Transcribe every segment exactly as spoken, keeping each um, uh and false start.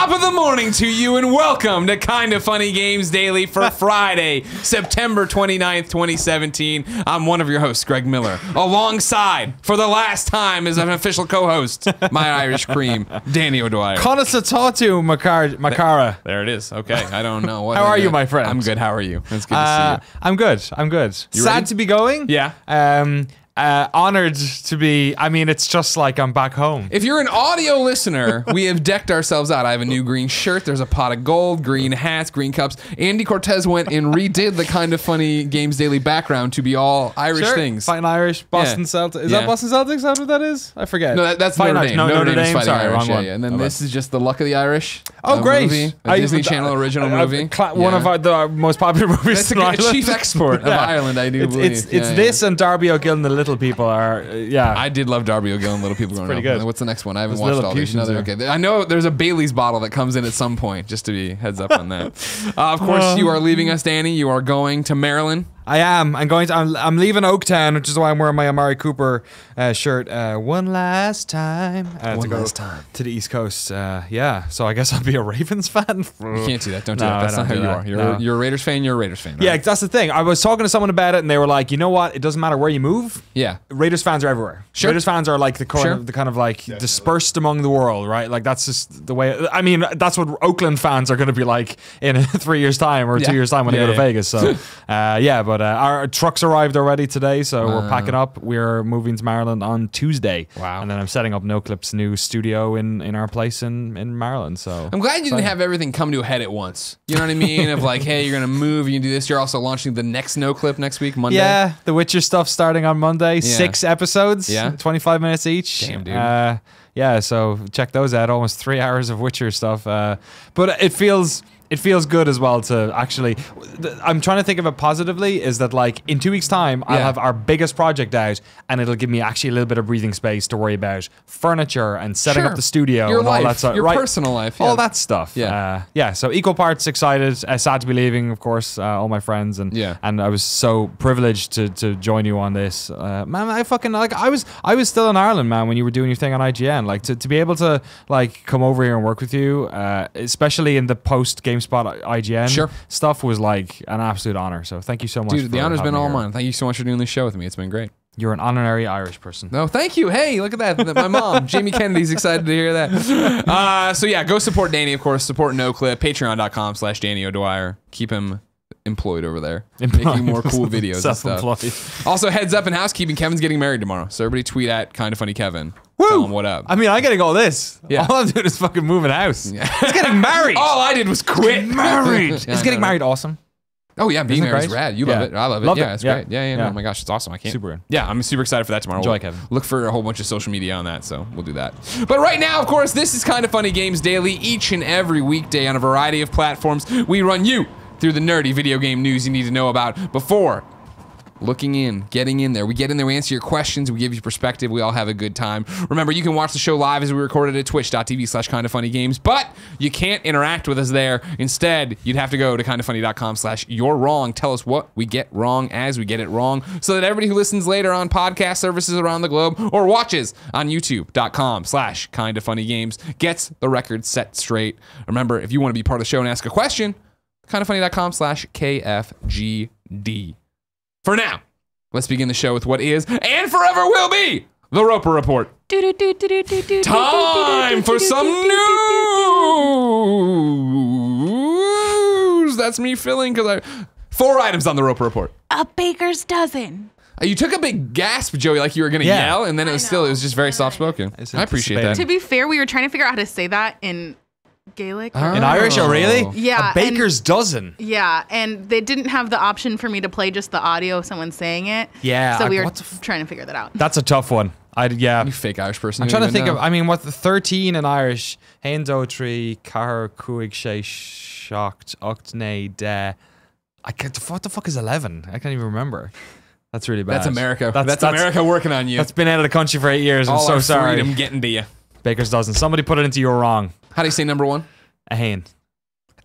Top of the morning to you, and welcome to Kinda Funny Games Daily for Friday, September twenty-ninth, twenty seventeen. I'm one of your hosts, Greg Miller, alongside, for the last time as an official co-host, my Irish cream, Danny O'Dwyer. Konnichiwa, Makara. Makara. There it is. Okay, I don't know. What How are you, my friend? I'm good. How are you? It's good uh, to see you. I'm good. I'm good. You Sad ready? to be going. Yeah. Um... Uh, honored to be. I mean, it's just like I'm back home. If you're an audio listener, we have decked ourselves out. I have a new green shirt. There's a pot of gold, green hats, green cups. Andy Cortez went and redid the Kinda Funny Games Daily background to be all Irish sure. things. Fighting Irish, Boston yeah. Celtics. Is yeah. that Boston Celtics? Is that what that is? I forget. No, that, that's Notre, Notre Dame. No, Notre, Notre Dame. Dame sorry, Irish. Wrong yeah, one. Yeah. And then okay. this is just the Luck of the Irish. Oh, great! Movie, a I Disney the, Channel original I, I, movie. One yeah. of our, the, our most popular movies. It's in a, Ireland. a chief export of yeah. Ireland. I do it's, believe. It's, it's yeah, this yeah. and Darby O'Gill and the Little. People are, uh, yeah. I did love Darby O'Gill and Little People Growing Up. Good. What's the next one? I haven't Those watched all these. Another, okay. I know there's a Bailey's bottle that comes in at some point, just to be heads up on that. Uh, of course, um, you are leaving us, Danny. You are going to Maryland. I am. I'm going to. I'm, I'm leaving Oaktown, which is why I'm wearing my Amari Cooper uh, shirt uh, one last time. Uh, one to go last time to the East Coast. Uh, yeah. So I guess I'll be a Ravens fan. You can't do that. Don't do no, that. That's not who you that. are. You're, no. you're a Raiders fan. You're a Raiders fan. Right? Yeah, that's the thing. I was talking to someone about it, and they were like, "You know what? It doesn't matter where you move. Yeah. Raiders fans are everywhere. Sure. Raiders fans are like the kind sure. of the kind of like Definitely. dispersed among the world, right? Like that's just the way. I mean, that's what Oakland fans are going to be like in three years time or yeah. two years time when yeah, they go to yeah. Vegas. So, uh, yeah, but. Uh, our trucks arrived already today, so uh, we're packing up. We're moving to Maryland on Tuesday. Wow. And then I'm setting up Noclip's new studio in, in our place in, in Maryland. So I'm glad you so. didn't have everything come to a head at once. You know what I mean? Of like, hey, you're going to move, you can do this. You're also launching the next Noclip next week, Monday. Yeah, The Witcher stuff starting on Monday. Yeah. Six episodes, yeah. twenty-five minutes each. Damn, dude. Uh, yeah, so check those out. Almost three hours of Witcher stuff. Uh, but it feels... It feels good as well to actually, I'm trying to think of it positively, is that like in two weeks time, yeah. I'll have our biggest project out and it'll give me actually a little bit of breathing space to worry about furniture and setting sure. up the studio your and life, all that stuff. Your right? personal life. Yeah. All that stuff. Yeah. Uh, yeah. So equal parts excited, uh, sad to be leaving, of course, uh, all my friends. And yeah. and I was so privileged to, to join you on this. Uh, man, I fucking, like I was I was still in Ireland, man, when you were doing your thing on I G N. Like to, to be able to like come over here and work with you, uh, especially in the post-game Spot I G N sure. stuff was like an absolute honor. So thank you so much. Dude, for the honor's been all here. mine. Thank you so much for doing this show with me. It's been great. You're an honorary Irish person. No, thank you. Hey, look at that. My mom, Jamie Kennedy's excited to hear that. Uh, so yeah, go support Danny, of course. Support Noclip. Patreon.com slash Danny O'Dwyer. Keep him employed over there, employed. making more cool videos and stuff. Also, heads up in housekeeping, Kevin's getting married tomorrow. So everybody tweet at Kinda Funny Kevin. Woo! Tell him what up. I mean, I gotta go all this. Yeah. All I'm doing is fucking moving house. Yeah. It's getting married. All I did was quit. Married. It's yeah, getting no, married no. awesome. Oh yeah, being there is rad. You yeah. love it. I love it. Loved yeah, it's yeah. great. Yeah, yeah, yeah. Oh my gosh, it's awesome. I can't. Super. Yeah, I'm super excited for that tomorrow. Enjoy, we'll Kevin. Look for a whole bunch of social media on that, so we'll do that. But right now, of course, this is Kinda Funny Games Daily, each and every weekday on a variety of platforms. We run you through the nerdy video game news you need to know about before looking in, getting in there. We get in there, we answer your questions, we give you perspective, we all have a good time. Remember, you can watch the show live as we record it at twitch.tv slash kindafunnygames, but you can't interact with us there. Instead, you'd have to go to kindafunny.com slash you're wrong. Tell us what we get wrong as we get it wrong so that everybody who listens later on podcast services around the globe or watches on youtube.com slash kindafunnygames gets the record set straight. Remember, if you want to be part of the show and ask a question, kindafunny.com slash KFGD. For now, let's begin the show with what is and forever will be the Roper Report. Time for some news. That's me filling because I four items on the Roper Report. A baker's dozen. You took a big gasp, Joey, like you were going to yeah. yell, and then it was still, it was just very soft spoken. I appreciate that. To be fair, we were trying to figure out how to say that in Gaelic oh. in Irish, oh really? Yeah, a baker's and, dozen. Yeah, and they didn't have the option for me to play just the audio of someone saying it. Yeah, so we I, were trying to figure that out. That's a tough one. I yeah, you fake Irish person. I'm trying to think know. of. I mean, what the thirteen in Irish? Hendo tree car cuig she shocked octne de. I can't. What the fuck is eleven? I can't even remember. That's really bad. That's America. That's, that's, that's America working on you. That's been out of the country for eight years. All I'm so our sorry. Freedom getting to you. Baker's dozen. Somebody put it into your wrong. How do you say number one? A hand.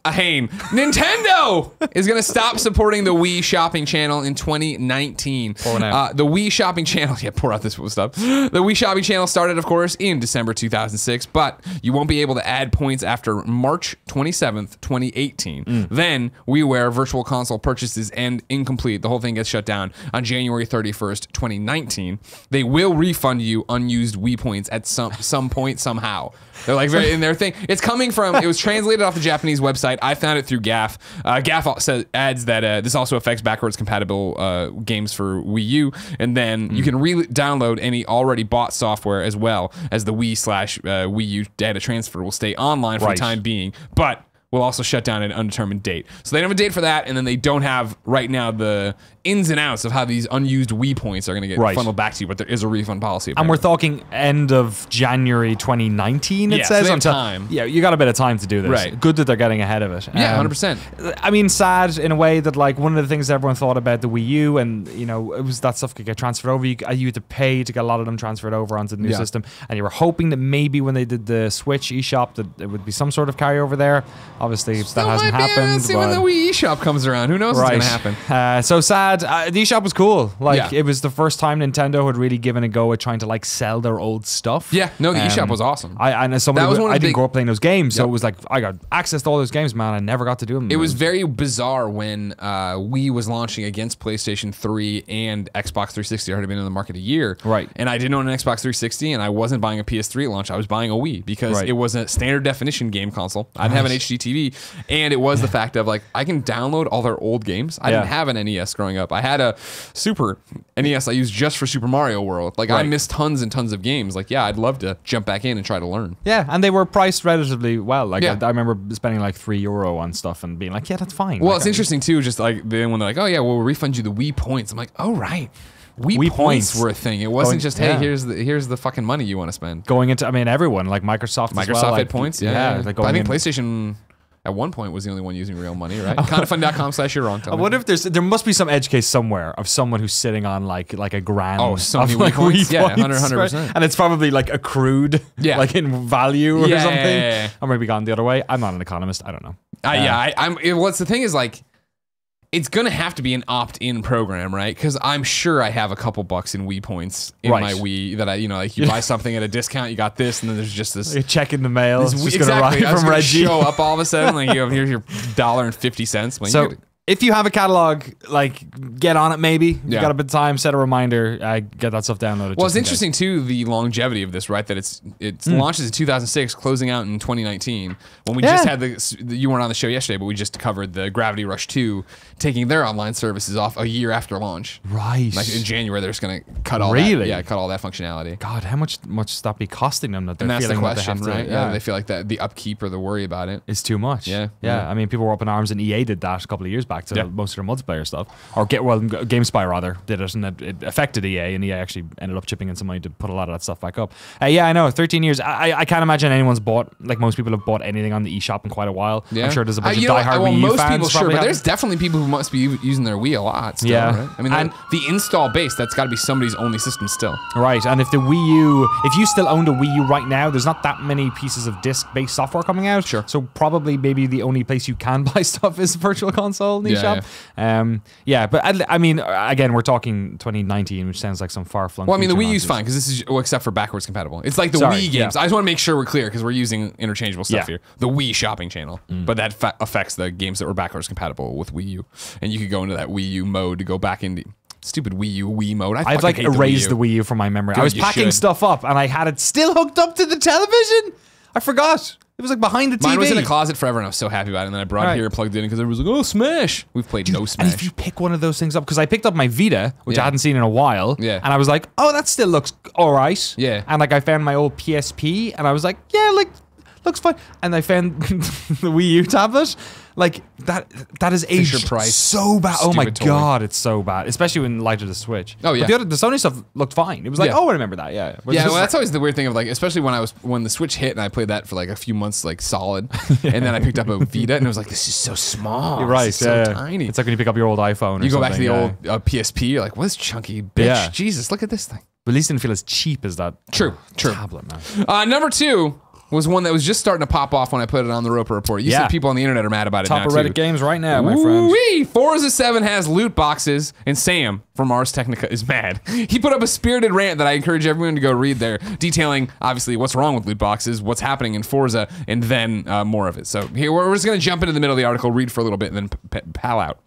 Ahane. Nintendo is going to stop supporting the Wii shopping channel in twenty nineteen. Pour one out. Uh, the Wii shopping channel. Yeah, pour out this stuff. The Wii shopping channel started, of course, in December two thousand six, but you won't be able to add points after March twenty-seventh, twenty eighteen. Mm. Then WiiWare Virtual Console purchases end incomplete. The whole thing gets shut down on January thirty-first, twenty nineteen. They will refund you unused Wii points at some some point somehow. They're like very in their thing. It's coming from, it was translated off the Japanese website. I found it through G A F. Uh, G A F says, adds that uh, this also affects backwards compatible uh, games for Wii U. And then mm. you can re-download any already bought software, as well as the Wii slash uh, Wii U data transfer will stay online for right. the time being, but will also shut down at an undetermined date. So they don't have a date for that, and then they don't have right now the ins and outs of how these unused Wii points are going to get right. funneled back to you, but there is a refund policy. Apparently. And we're talking end of January twenty nineteen, it yeah, says. So on time. Yeah, you got a bit of time to do this. Right. Good that they're getting ahead of it. Yeah, um, one hundred percent. I mean, sad in a way that, like, one of the things everyone thought about the Wii U, and, you know, it was that stuff could get transferred over. You, you had to pay to get a lot of them transferred over onto the new yeah. system, and you were hoping that maybe when they did the Switch eShop that it would be some sort of carryover there. Obviously, Still that hasn't might be happened. See when the Wii eShop comes around. Who knows right. what's going to happen? Uh, so sad. Uh, the eShop was cool. Like, yeah. it was the first time Nintendo had really given a go at trying to, like, sell their old stuff. Yeah. No, the um, eShop was awesome. I, I, know somebody, that was one I didn't big... grow up playing those games, yep. so it was like, I got access to all those games, man. I never got to do them. It was very bizarre when uh, Wii was launching against PlayStation three and Xbox three sixty. I had been in the market a year. Right. And I didn't own an Xbox three sixty, and I wasn't buying a P S three launch. I was buying a Wii because right. it was a standard definition game console. I didn't nice. have an H D T V. And it was the fact of, like, I can download all their old games. I yeah. didn't have an N E S growing up. I had a Super N E S I used just for Super Mario World. Like, right. I missed tons and tons of games. Like, yeah, I'd love to jump back in and try to learn. Yeah, and they were priced relatively well. Like, yeah. I, I remember spending, like, three euro on stuff and being like, yeah, that's fine. Well, like, it's I interesting, too, just, like, then when they're like, oh, yeah, we'll refund you the Wii points. I'm like, oh, right. Wii, Wii points, points were a thing. It wasn't going, just, hey, yeah. here's the here's the fucking money you want to spend. Going into, I mean, everyone, like Microsoft Microsoft as well, had like, points, yeah. yeah. yeah. Like going I think in. PlayStation... At one point was the only one using real money, right? kinda fun dot com slash you're wrong. I wonder if there's, there must be some edge case somewhere of someone who's sitting on like like a grand. Oh, so many like points. Yeah, one hundred percent. Right? And it's probably like accrued, yeah. like in value or yeah, something. Yeah, yeah, yeah. Or maybe gone the other way. I'm not an economist. I don't know. Uh, uh, yeah, I, I'm, it, what's the thing is like, it's going to have to be an opt-in program, right? Because I'm sure I have a couple bucks in Wii points in right. my Wii that I, you know, like you buy something at a discount, you got this, and then there's just this. You check in the mail. It's just exactly. going to arrive from Reggie. Show up all of a sudden, like, you know, here's your dollar and fifty cents. Like, so if you have a catalog, like, get on it maybe. You've yeah. got a bit of time, set a reminder, uh, get that stuff downloaded. Well, it's interesting, case. too, the longevity of this, right? That it's it mm. launches in two thousand six, closing out in twenty nineteen. When we yeah. just had the, you weren't on the show yesterday, but we just covered the Gravity Rush two, taking their online services off a year after launch. Right. Like, in January, they're just going to cut all really? that. Yeah, cut all that functionality. God, how much must that be costing them? That they're and that's feeling the question, they right? To, yeah. yeah, they feel like that the upkeep or the worry about it is too much. Yeah. yeah. Yeah, I mean, people were up in arms, and E A did that a couple of years back. Back to yeah. most of their multiplayer stuff, or get well, GameSpy rather did it, and it affected E A, and E A actually ended up chipping in some money to put a lot of that stuff back up. Uh, yeah, I know. Thirteen years. I, I can't imagine anyone's bought like most people have bought anything on the eShop in quite a while. Yeah. I'm sure there's a bunch uh, of diehard well, Wii U most fans. People, sure, but have. There's definitely people who must be using their Wii a lot. Still, yeah, right? I mean, and the install base that's got to be somebody's only system still. Right, and if the Wii U, if you still owned a Wii U right now, there's not that many pieces of disc-based software coming out. Sure. So probably maybe the only place you can buy stuff is Virtual Console. Yeah, shop. Yeah. Um, yeah, but I, I mean, again, we're talking twenty nineteen, which sounds like some far-flung. Well, I mean, the Wii U's fine because this is, well, except for backwards compatible. It's like the Sorry, Wii games. Yeah. I just want to make sure we're clear because we're using interchangeable stuff yeah. here. The Wii shopping channel, mm. but that fa affects the games that were backwards compatible with Wii U, and you could go into that Wii U mode to go back into. Stupid Wii U Wii mode. I I've like hate erased the Wii U, the Wii U from my memory. Dude, I was packing should. stuff up, and I had it still hooked up to the television. I forgot. It was like behind the T V. Mine was in the closet forever, and I was so happy about it. And then I brought right. it here, plugged it in, because everyone was like, "Oh, Smash!" We've played Dude, no Smash. And if you pick one of those things up, because I picked up my Vita, which yeah. I hadn't seen in a while, yeah. and I was like, "Oh, that still looks all right." Yeah. And like, I found my old P S P, and I was like, "Yeah, like, looks fine." And I found the Wii U tablet. Like, that that is aged Price. so bad. Stupid oh my toy. God, it's so bad. Especially in light of the Switch. Oh yeah. But the, other, the Sony stuff looked fine. It was like, yeah. oh, I remember that. Yeah. Yeah, yeah well, that's always the weird thing of like, especially when I was when the Switch hit and I played that for like a few months like solid. yeah. And then I picked up a Vita and I was like, this is so small. You're right. It's yeah. so tiny. It's like when you pick up your old iPhone or you something. You go back to the yeah. old uh, P S P, you're like, what's chunky bitch? Yeah. Jesus, look at this thing. But at least it didn't feel as cheap as that. True. Uh, True. Tablet, man. Uh, number two. was one that was just starting to pop off when I put it on the Roper Report. You yeah. said people on the internet are mad about it. Top now, of Reddit too. Games right now, my friend. Forza seven has loot boxes, and Sam from Ars Technica is mad. He put up a spirited rant that I encourage everyone to go read there, detailing obviously what's wrong with loot boxes, what's happening in Forza, and then uh, more of it. So here we're just going to jump into the middle of the article, read for a little bit, and then pal out.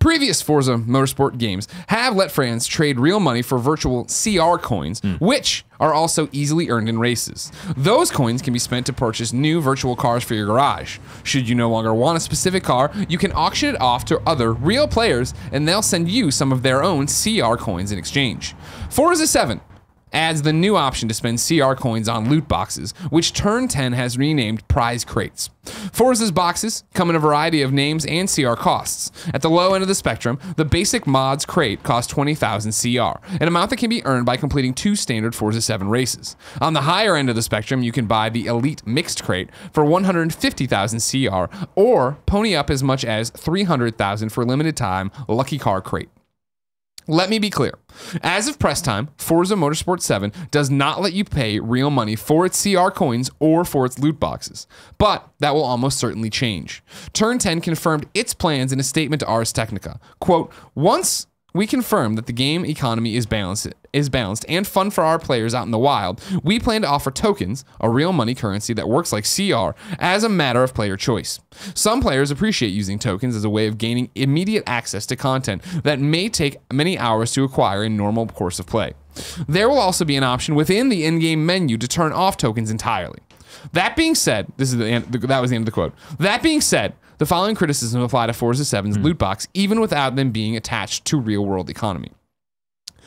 Previous Forza Motorsport games have let fans trade real money for virtual C R coins, mm. which are also easily earned in races. Those coins can be spent to purchase new virtual cars for your garage. Should you no longer want a specific car, you can auction it off to other real players, and they'll send you some of their own C R coins in exchange. Forza seven adds the new option to spend C R coins on loot boxes, which Turn ten has renamed prize crates. Forza's boxes come in a variety of names and C R costs. At the low end of the spectrum, the basic mods crate costs twenty thousand C R, an amount that can be earned by completing two standard Forza seven races. On the higher end of the spectrum, you can buy the Elite Mixed crate for one hundred fifty thousand C R, or pony up as much as three hundred thousand for limited time Lucky Car crate. Let me be clear. As of press time, Forza Motorsport seven does not let you pay real money for its C R coins or for its loot boxes, but that will almost certainly change. Turn ten confirmed its plans in a statement to Ars Technica. Quote, once we confirm that the game economy is balanced, is balanced and fun for our players out in the wild, we plan to offer tokens, a real money currency that works like C R, as a matter of player choice. Some players appreciate using tokens as a way of gaining immediate access to content that may take many hours to acquire in normal course of play. There will also be an option within the in-game menu to turn off tokens entirely. That being said, this is the end, that was the end of the quote. That being said, the following criticism apply to Forza seven's mm. loot box, even without them being attached to real-world economy.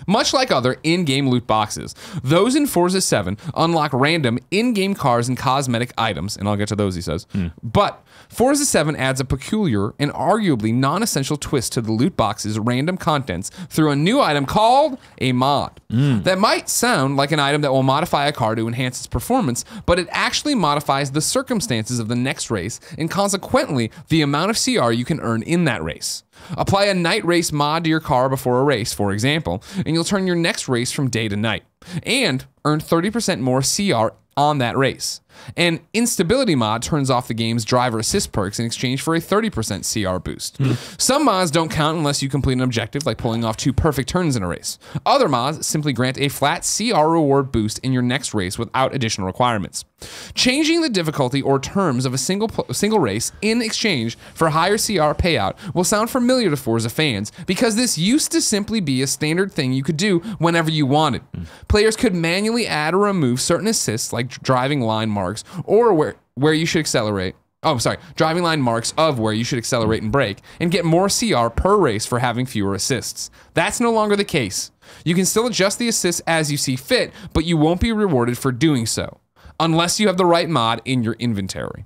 Much like other in-game loot boxes, those in Forza seven unlock random in-game cars and cosmetic items, and I'll get to those, he says, mm. but Forza seven adds a peculiar and arguably non-essential twist to the loot box's random contents through a new item called a mod. Mm. That might sound like an item that will modify a car to enhance its performance, but it actually modifies the circumstances of the next race and consequently the amount of C R you can earn in that race. Apply a night race mod to your car before a race, for example, and you'll turn your next race from day to night and earn thirty percent more C R on that race. An instability mod turns off the game's driver assist perks in exchange for a thirty percent C R boost. Mm. Some mods don't count unless you complete an objective, like pulling off two perfect turns in a race. Other mods simply grant a flat C R reward boost in your next race without additional requirements. Changing the difficulty or terms of a single single race in exchange for higher C R payout will sound familiar to Forza fans, because this used to simply be a standard thing you could do whenever you wanted. Mm. Players could manually add or remove certain assists, like driving line marks Marks or where where you should accelerate. Oh, sorry, driving line marks of where you should accelerate and brake, and get more C R per race for having fewer assists. That's no longer the case. You can still adjust the assists as you see fit, but you won't be rewarded for doing so unless you have the right mod in your inventory.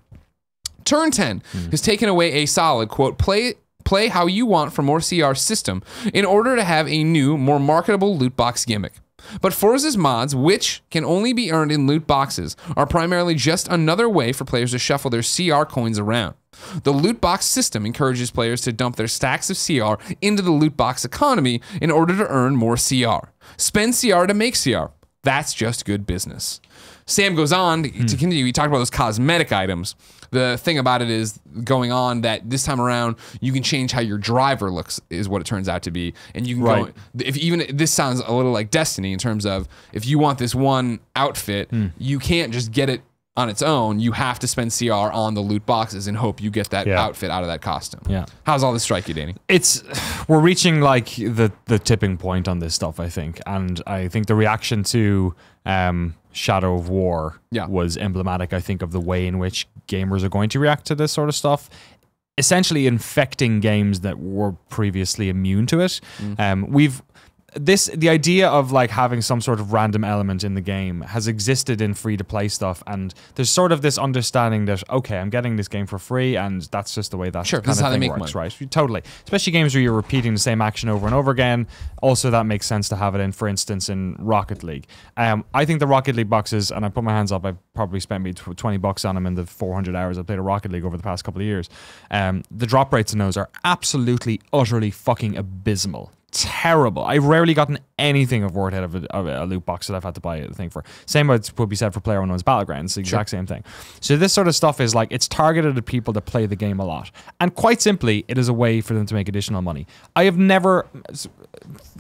Turn ten mm-hmm. has taken away a solid quote play. Play how you want for more C R system in order to have a new, more marketable loot box gimmick. But Forza's mods, which can only be earned in loot boxes, are primarily just another way for players to shuffle their C R coins around. The loot box system encourages players to dump their stacks of C R into the loot box economy in order to earn more C R. Spend C R to make C R. That's just good business. Sam goes on to hmm. continue. He talked about those cosmetic items. The thing about it is going on that this time around, you can change how your driver looks is what it turns out to be. And you can right. go, if even this sounds a little like Destiny in terms of if you want this one outfit, mm. you can't just get it on its own. You have to spend C R on the loot boxes and hope you get that yeah. outfit out of that costume. Yeah. How's all this strike you, Danny? It's we're reaching like the the tipping point on this stuff, I think. And I think the reaction to um Shadow of War yeah. was emblematic, I think, of the way in which gamers are going to react to this sort of stuff, essentially infecting games that were previously immune to it. Mm. Um, we've this the idea of like having some sort of random element in the game has existed in free-to-play stuff, and there's sort of this understanding that, okay, I'm getting this game for free, and that's just the way that sure, kind of how thing they make works, money. Right? Totally. Especially games where you're repeating the same action over and over again. Also, that makes sense to have it in, for instance, in Rocket League. Um, I think the Rocket League boxes, and I put my hands up, I've probably spent me twenty bucks on them in the four hundred hours I've played a Rocket League over the past couple of years. Um, the drop rates in those are absolutely, utterly fucking abysmal. terrible. I've rarely gotten anything of worth out of a, of a loot box that I've had to buy the thing for. Same would be said for PlayerUnknown's Battlegrounds, the exact same thing. So this sort of stuff is like, it's targeted at people that play the game a lot. And quite simply, it is a way for them to make additional money. I have never,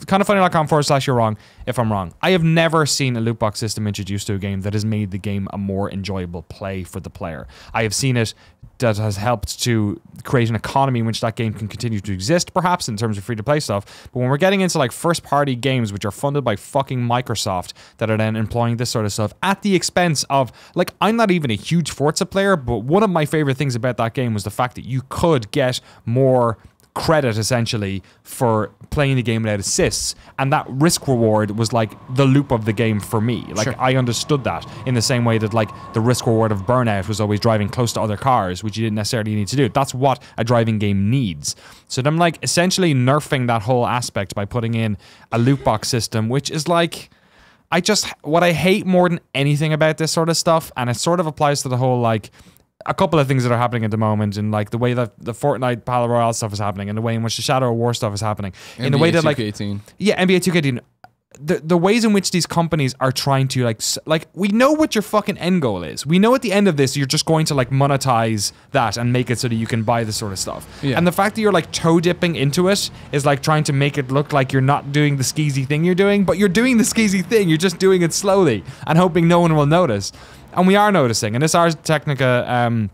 kinda funny dot com forward slash you're wrong, if I'm wrong. I have never seen a loot box system introduced to a game that has made the game a more enjoyable play for the player. I have seen it that has helped to create an economy in which that game can continue to exist, perhaps, in terms of free-to-play stuff. But when we're getting into like first-party games, which are funded by fucking Microsoft, that are then employing this sort of stuff at the expense of, like, I'm not even a huge Forza player, but one of my favorite things about that game was the fact that you could get more credit essentially for playing the game without assists, and that risk reward was like the loop of the game for me. Like, sure. I understood that in the same way that like the risk reward of Burnout was always driving close to other cars, which you didn't necessarily need to do. That's what a driving game needs. So I'm like essentially nerfing that whole aspect by putting in a loot box system, which is like, I just, what I hate more than anything about this sort of stuff, and it sort of applies to the whole like a couple of things that are happening at the moment, and like the way that the Fortnite Battle Royale stuff is happening, and the way in which the Shadow of War stuff is happening, in the way that like N B A two K eighteen. Yeah, N B A two K eighteen. The, the ways in which these companies are trying to like, like we know what your fucking end goal is. We know at the end of this, you're just going to like monetize that and make it so that you can buy this sort of stuff. Yeah. And the fact that you're like toe dipping into it is like trying to make it look like you're not doing the skeezy thing you're doing, but you're doing the skeezy thing. You're just doing it slowly and hoping no one will notice. And we are noticing, and this Ars Technica um,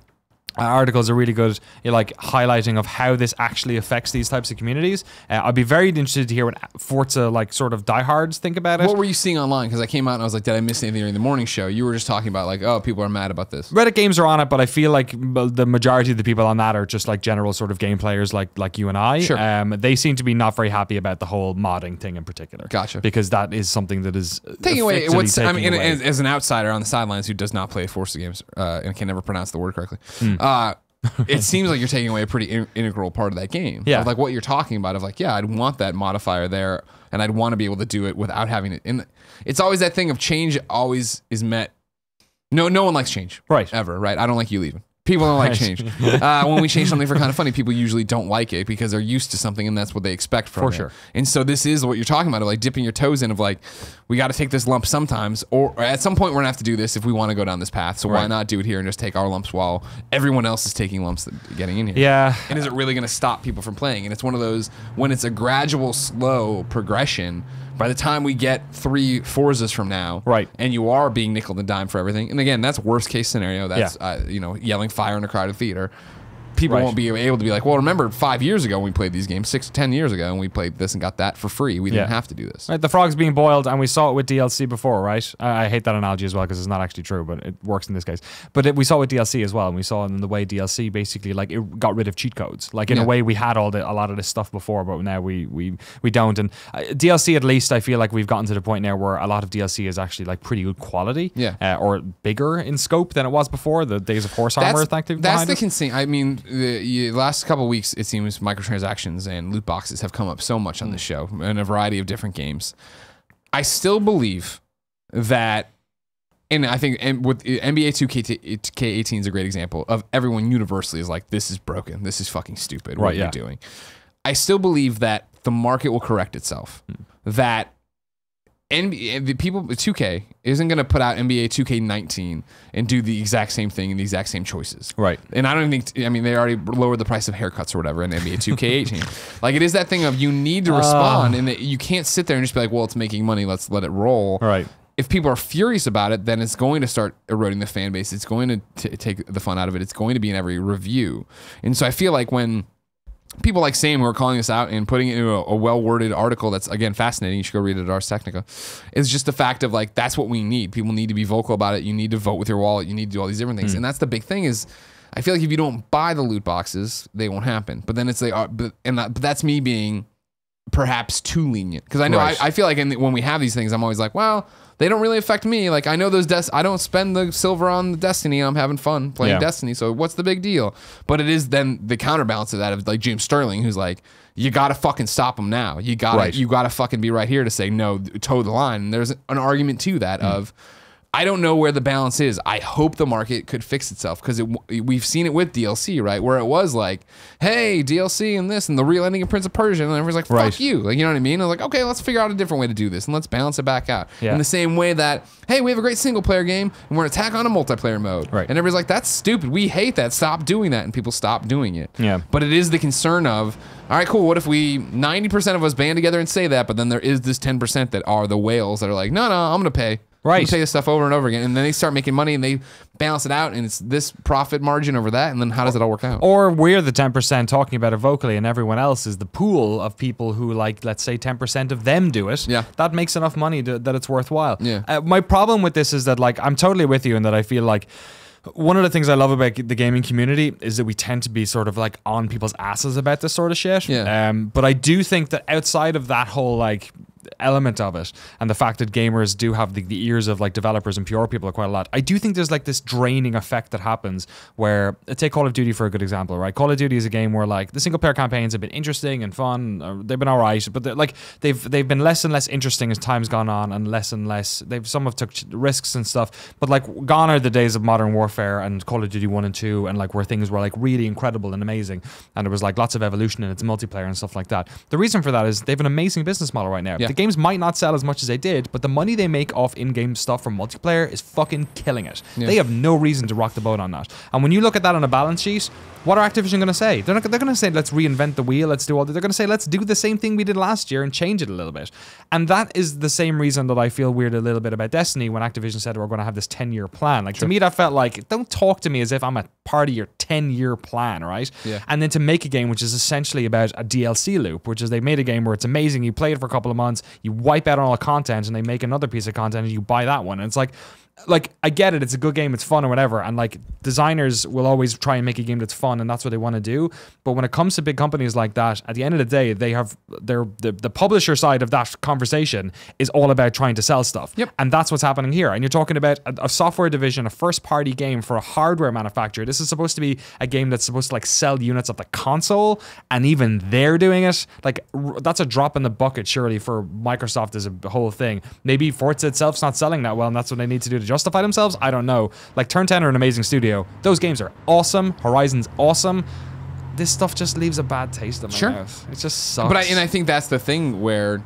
article is a really good like highlighting of how this actually affects these types of communities. Uh, I'd be very interested to hear what Forza like sort of diehards think about it. What were you seeing online? Because I came out and I was like, did I miss anything during the morning show? You were just talking about like, oh, people are mad about this. Reddit games are on it, but I feel like the majority of the people on that are just like general sort of game players like like you and I. Sure. Um, they seem to be not very happy about the whole modding thing in particular. Gotcha. Because that is something that is taking away. What's, taking I mean, away. As, as an outsider on the sidelines who does not play Forza games uh, and can never pronounce the word correctly. Mm. Uh, it seems like you're taking away a pretty in integral part of that game. Yeah. Of like what you're talking about of like, yeah, I'd want that modifier there, and I'd want to be able to do it without having it. In it's always that thing of change always is met. No, no one likes change. Right. Ever. Right. I don't like you leaving. People don't like change. Uh, when we change something for Kinda Funny, people usually don't like it because they're used to something and that's what they expect from it. For sure. And so this is what you're talking about, of like dipping your toes in, of like, we got to take this lump sometimes, or, or at some point we're going to have to do this if we want to go down this path. So right. Why not do it here and just take our lumps while everyone else is taking lumps that getting in here? Yeah. And is it really going to stop people from playing? And it's one of those, when it's a gradual, slow progression, by the time we get three Forzas from now, right, and you are being nickel and dime for everything, and again, that's worst case scenario. That's yeah. uh, you know, yelling fire in a crowded theater. People right. won't be able to be like, well, remember five years ago when we played these games, six to ten years ago, and we played this and got that for free. We yeah. didn't have to do this. Right, the frog's being boiled, and we saw it with D L C before, right? I, I hate that analogy as well because it's not actually true, but it works in this case. But it, we saw it with D L C as well, and we saw in the way D L C basically like it got rid of cheat codes. Like in yeah. a way, we had all the a lot of this stuff before, but now we we we don't. And uh, D L C, at least, I feel like we've gotten to the point now where a lot of D L C is actually like pretty good quality, yeah, uh, or bigger in scope than it was before. The days of horse armor, that's, effectively. That's the concern. I mean. The last couple of weeks, it seems microtransactions and loot boxes have come up so much on this show in a variety of different games. I still believe that, and I think and with N B A two K eighteen is a great example of everyone universally is like, this is broken. This is fucking stupid. What right, are yeah. you doing? I still believe that the market will correct itself. Hmm. That N B A, the people, two K isn't going to put out N B A two K nineteen and do the exact same thing and the exact same choices. Right. And I don't even think, I mean, they already lowered the price of haircuts or whatever in N B A two K eighteen. Like, it is that thing of you need to respond uh. and that you can't sit there and just be like, well, it's making money, let's let it roll. Right. If people are furious about it, then it's going to start eroding the fan base. It's going to t take the fun out of it. It's going to be in every review. And so I feel like when people like Sam who are calling us out and putting it into a, a well-worded article that's, again, fascinating. You should go read it at Ars Technica. It's just the fact of, like, that's what we need. People need to be vocal about it. You need to vote with your wallet. You need to do all these different things. Mm. And that's the big thing is I feel like if you don't buy the loot boxes, they won't happen. But then it's like, uh, but, and that, but that's me being perhaps too lenient. Because I know right. I, I feel like in the, when we have these things, I'm always like, well, they don't really affect me. Like, I know those des I don't spend the silver on the Destiny, and I'm having fun playing yeah. Destiny, so what's the big deal? But it is then the counterbalance of that of like Jim Sterling, who's like, you gotta fucking stop them now. You gotta right. you gotta fucking be right here to say no, toe the line. And there's an argument to that mm. of I don't know where the balance is. I hope the market could fix itself, because it, we've seen it with D L C, right? Where it was like, hey, D L C and this and the real ending of Prince of Persia, and everyone's like, fuck right. you. Like, you know what I mean? And like, okay, let's figure out a different way to do this and let's balance it back out. Yeah. In the same way that, hey, we have a great single player game and we're going to tack on a multiplayer mode. Right. And everybody's like, that's stupid. We hate that. Stop doing that. And people stop doing it. Yeah. But it is the concern of, all right, cool, what if we, ninety percent of us band together and say that, but then there is this ten percent that are the whales that are like, no, no, I'm going to pay. Right. You take this stuff over and over again, and then they start making money, and they balance it out, and it's this profit margin over that, and then how does it all work out? Or we're the ten percent talking about it vocally, and everyone else is the pool of people who, like, let's say ten percent of them do it. Yeah. That makes enough money to, that it's worthwhile. Yeah. Uh, my problem with this is that, like, I'm totally with you in that I feel like one of the things I love about the gaming community is that we tend to be sort of, like, on people's asses about this sort of shit. Yeah. Um, but I do think that outside of that whole, like, element of it, and the fact that gamers do have the, the ears of like developers and P R people are quite a lot, I do think there's like this draining effect that happens where, take Call of Duty for a good example, right? Call of Duty is a game where like the single player campaigns have been interesting and fun, or they've been all right, but like they've they've been less and less interesting as time's gone on, and less and less, they've some have took risks and stuff, but like gone are the days of Modern Warfare and Call of Duty one and two, and like where things were like really incredible and amazing, and there was like lots of evolution in its multiplayer and stuff like that. The reason for that is they have an amazing business model right now. Yeah. The games might not sell as much as they did, but the money they make off in-game stuff from multiplayer is fucking killing it. Yeah. They have no reason to rock the boat on that. And when you look at that on a balance sheet, what are Activision going to say? They're not, they're going to say, let's reinvent the wheel, let's do all that. They're going to say, let's do the same thing we did last year and change it a little bit. And that is the same reason that I feel weird a little bit about Destiny when Activision said we're going to have this ten-year plan. Like, sure. To me, that felt like, don't talk to me as if I'm a part of your ten-year plan, right? Yeah. And then to make a game which is essentially about a D L C loop, which is they made a game where it's amazing, you play it for a couple of months, you wipe out all the content, and they make another piece of content, and you buy that one. And it's like, like I get it, it's a good game, it's fun or whatever, and like designers will always try and make a game that's fun, and that's what they want to do. But when it comes to big companies like that, at the end of the day, they have their the, the publisher side of that conversation is all about trying to sell stuff. Yep. And that's what's happening here. And you're talking about a, a software division, a first party game for a hardware manufacturer. This is supposed to be a game that's supposed to like sell units of the console, and even they're doing it like r that's a drop in the bucket surely for Microsoft as a whole thing. Maybe Forza itself's not selling that well, and that's what they need to do to justify themselves. I don't know. Like, Turn ten are an amazing studio. Those games are awesome. Horizon's awesome. This stuff just leaves a bad taste in my sure. mouth. It just sucks. But I, and I think that's the thing where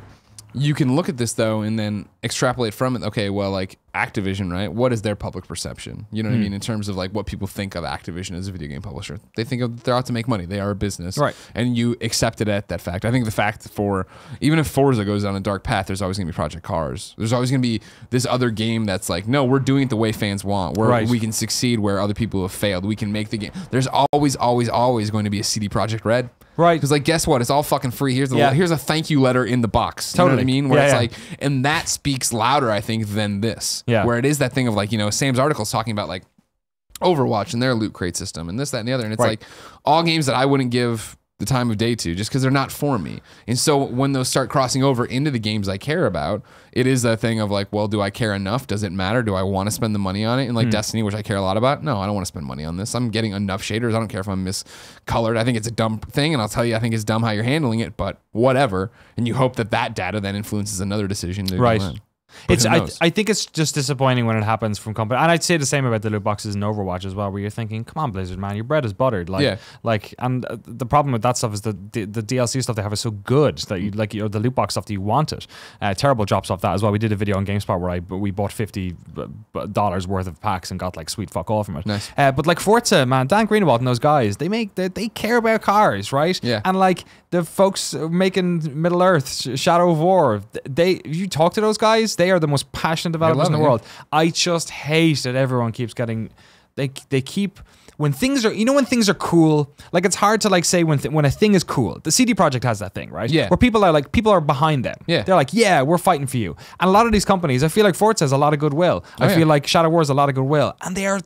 you can look at this though and then extrapolate from it. Okay, well, like Activision, right? What is their public perception? You know what mm. I mean? In terms of like what people think of Activision as a video game publisher, they think of, they're out to make money. They are a business, right? And you accept it at that fact. I think the fact for even if Forza goes down a dark path, there's always gonna be Project Cars. There's always gonna be this other game that's like, no, we're doing it the way fans want. We're, right. We can succeed where other people have failed. We can make the game. There's always, always, always going to be a C D Project Red. Right. Because, like, guess what? It's all fucking free. Here's the yeah. here's a thank you letter in the box. You totally. know what I mean? Where yeah, it's yeah. like, and that speaks louder, I think, than this. Yeah. Where it is that thing of, like, you know, Sam's article's talking about, like, Overwatch and their loot crate system and this, that, and the other. And it's right. like all games that I wouldn't give the time of day to just because they're not for me. And so when those start crossing over into the games I care about, it is a thing of like, well, do I care enough? Does it matter? Do I want to spend the money on it? And like mm. Destiny, which I care a lot about, no, I don't want to spend money on this. I'm getting enough shaders. I don't care if I'm miscolored. I think it's a dumb thing, and I'll tell you, I think it's dumb how you're handling it, but whatever. And you hope that that data then influences another decision. Right. It's, I, I think it's just disappointing when it happens from company, and I'd say the same about the loot boxes in Overwatch as well, where you're thinking, come on, Blizzard, man, your bread is buttered. Like, yeah. like, and uh, the problem with that stuff is the, the the D L C stuff they have is so good that you like, you know, the loot box stuff that you want it. Uh, terrible drops off that as well. We did a video on GameSpy where I we bought fifty dollars worth of packs and got like sweet fuck all from it. Nice. Uh, but like Forza, man, Dan Greenwald and those guys, they make they, they care about cars, right? Yeah. And like the folks making Middle Earth, Shadow of War, they you talk to those guys, they. They are the most passionate developers in the world. I just hate that everyone keeps getting, they they keep, when things are, you know, when things are cool, like it's hard to like say when th when a thing is cool. The C D Projekt has that thing, right? Yeah. Where people are like, people are behind them. Yeah. They're like, yeah, we're fighting for you. And a lot of these companies, I feel like Forza has a lot of goodwill. Oh, I yeah. feel like Shadow War is a lot of goodwill. And they are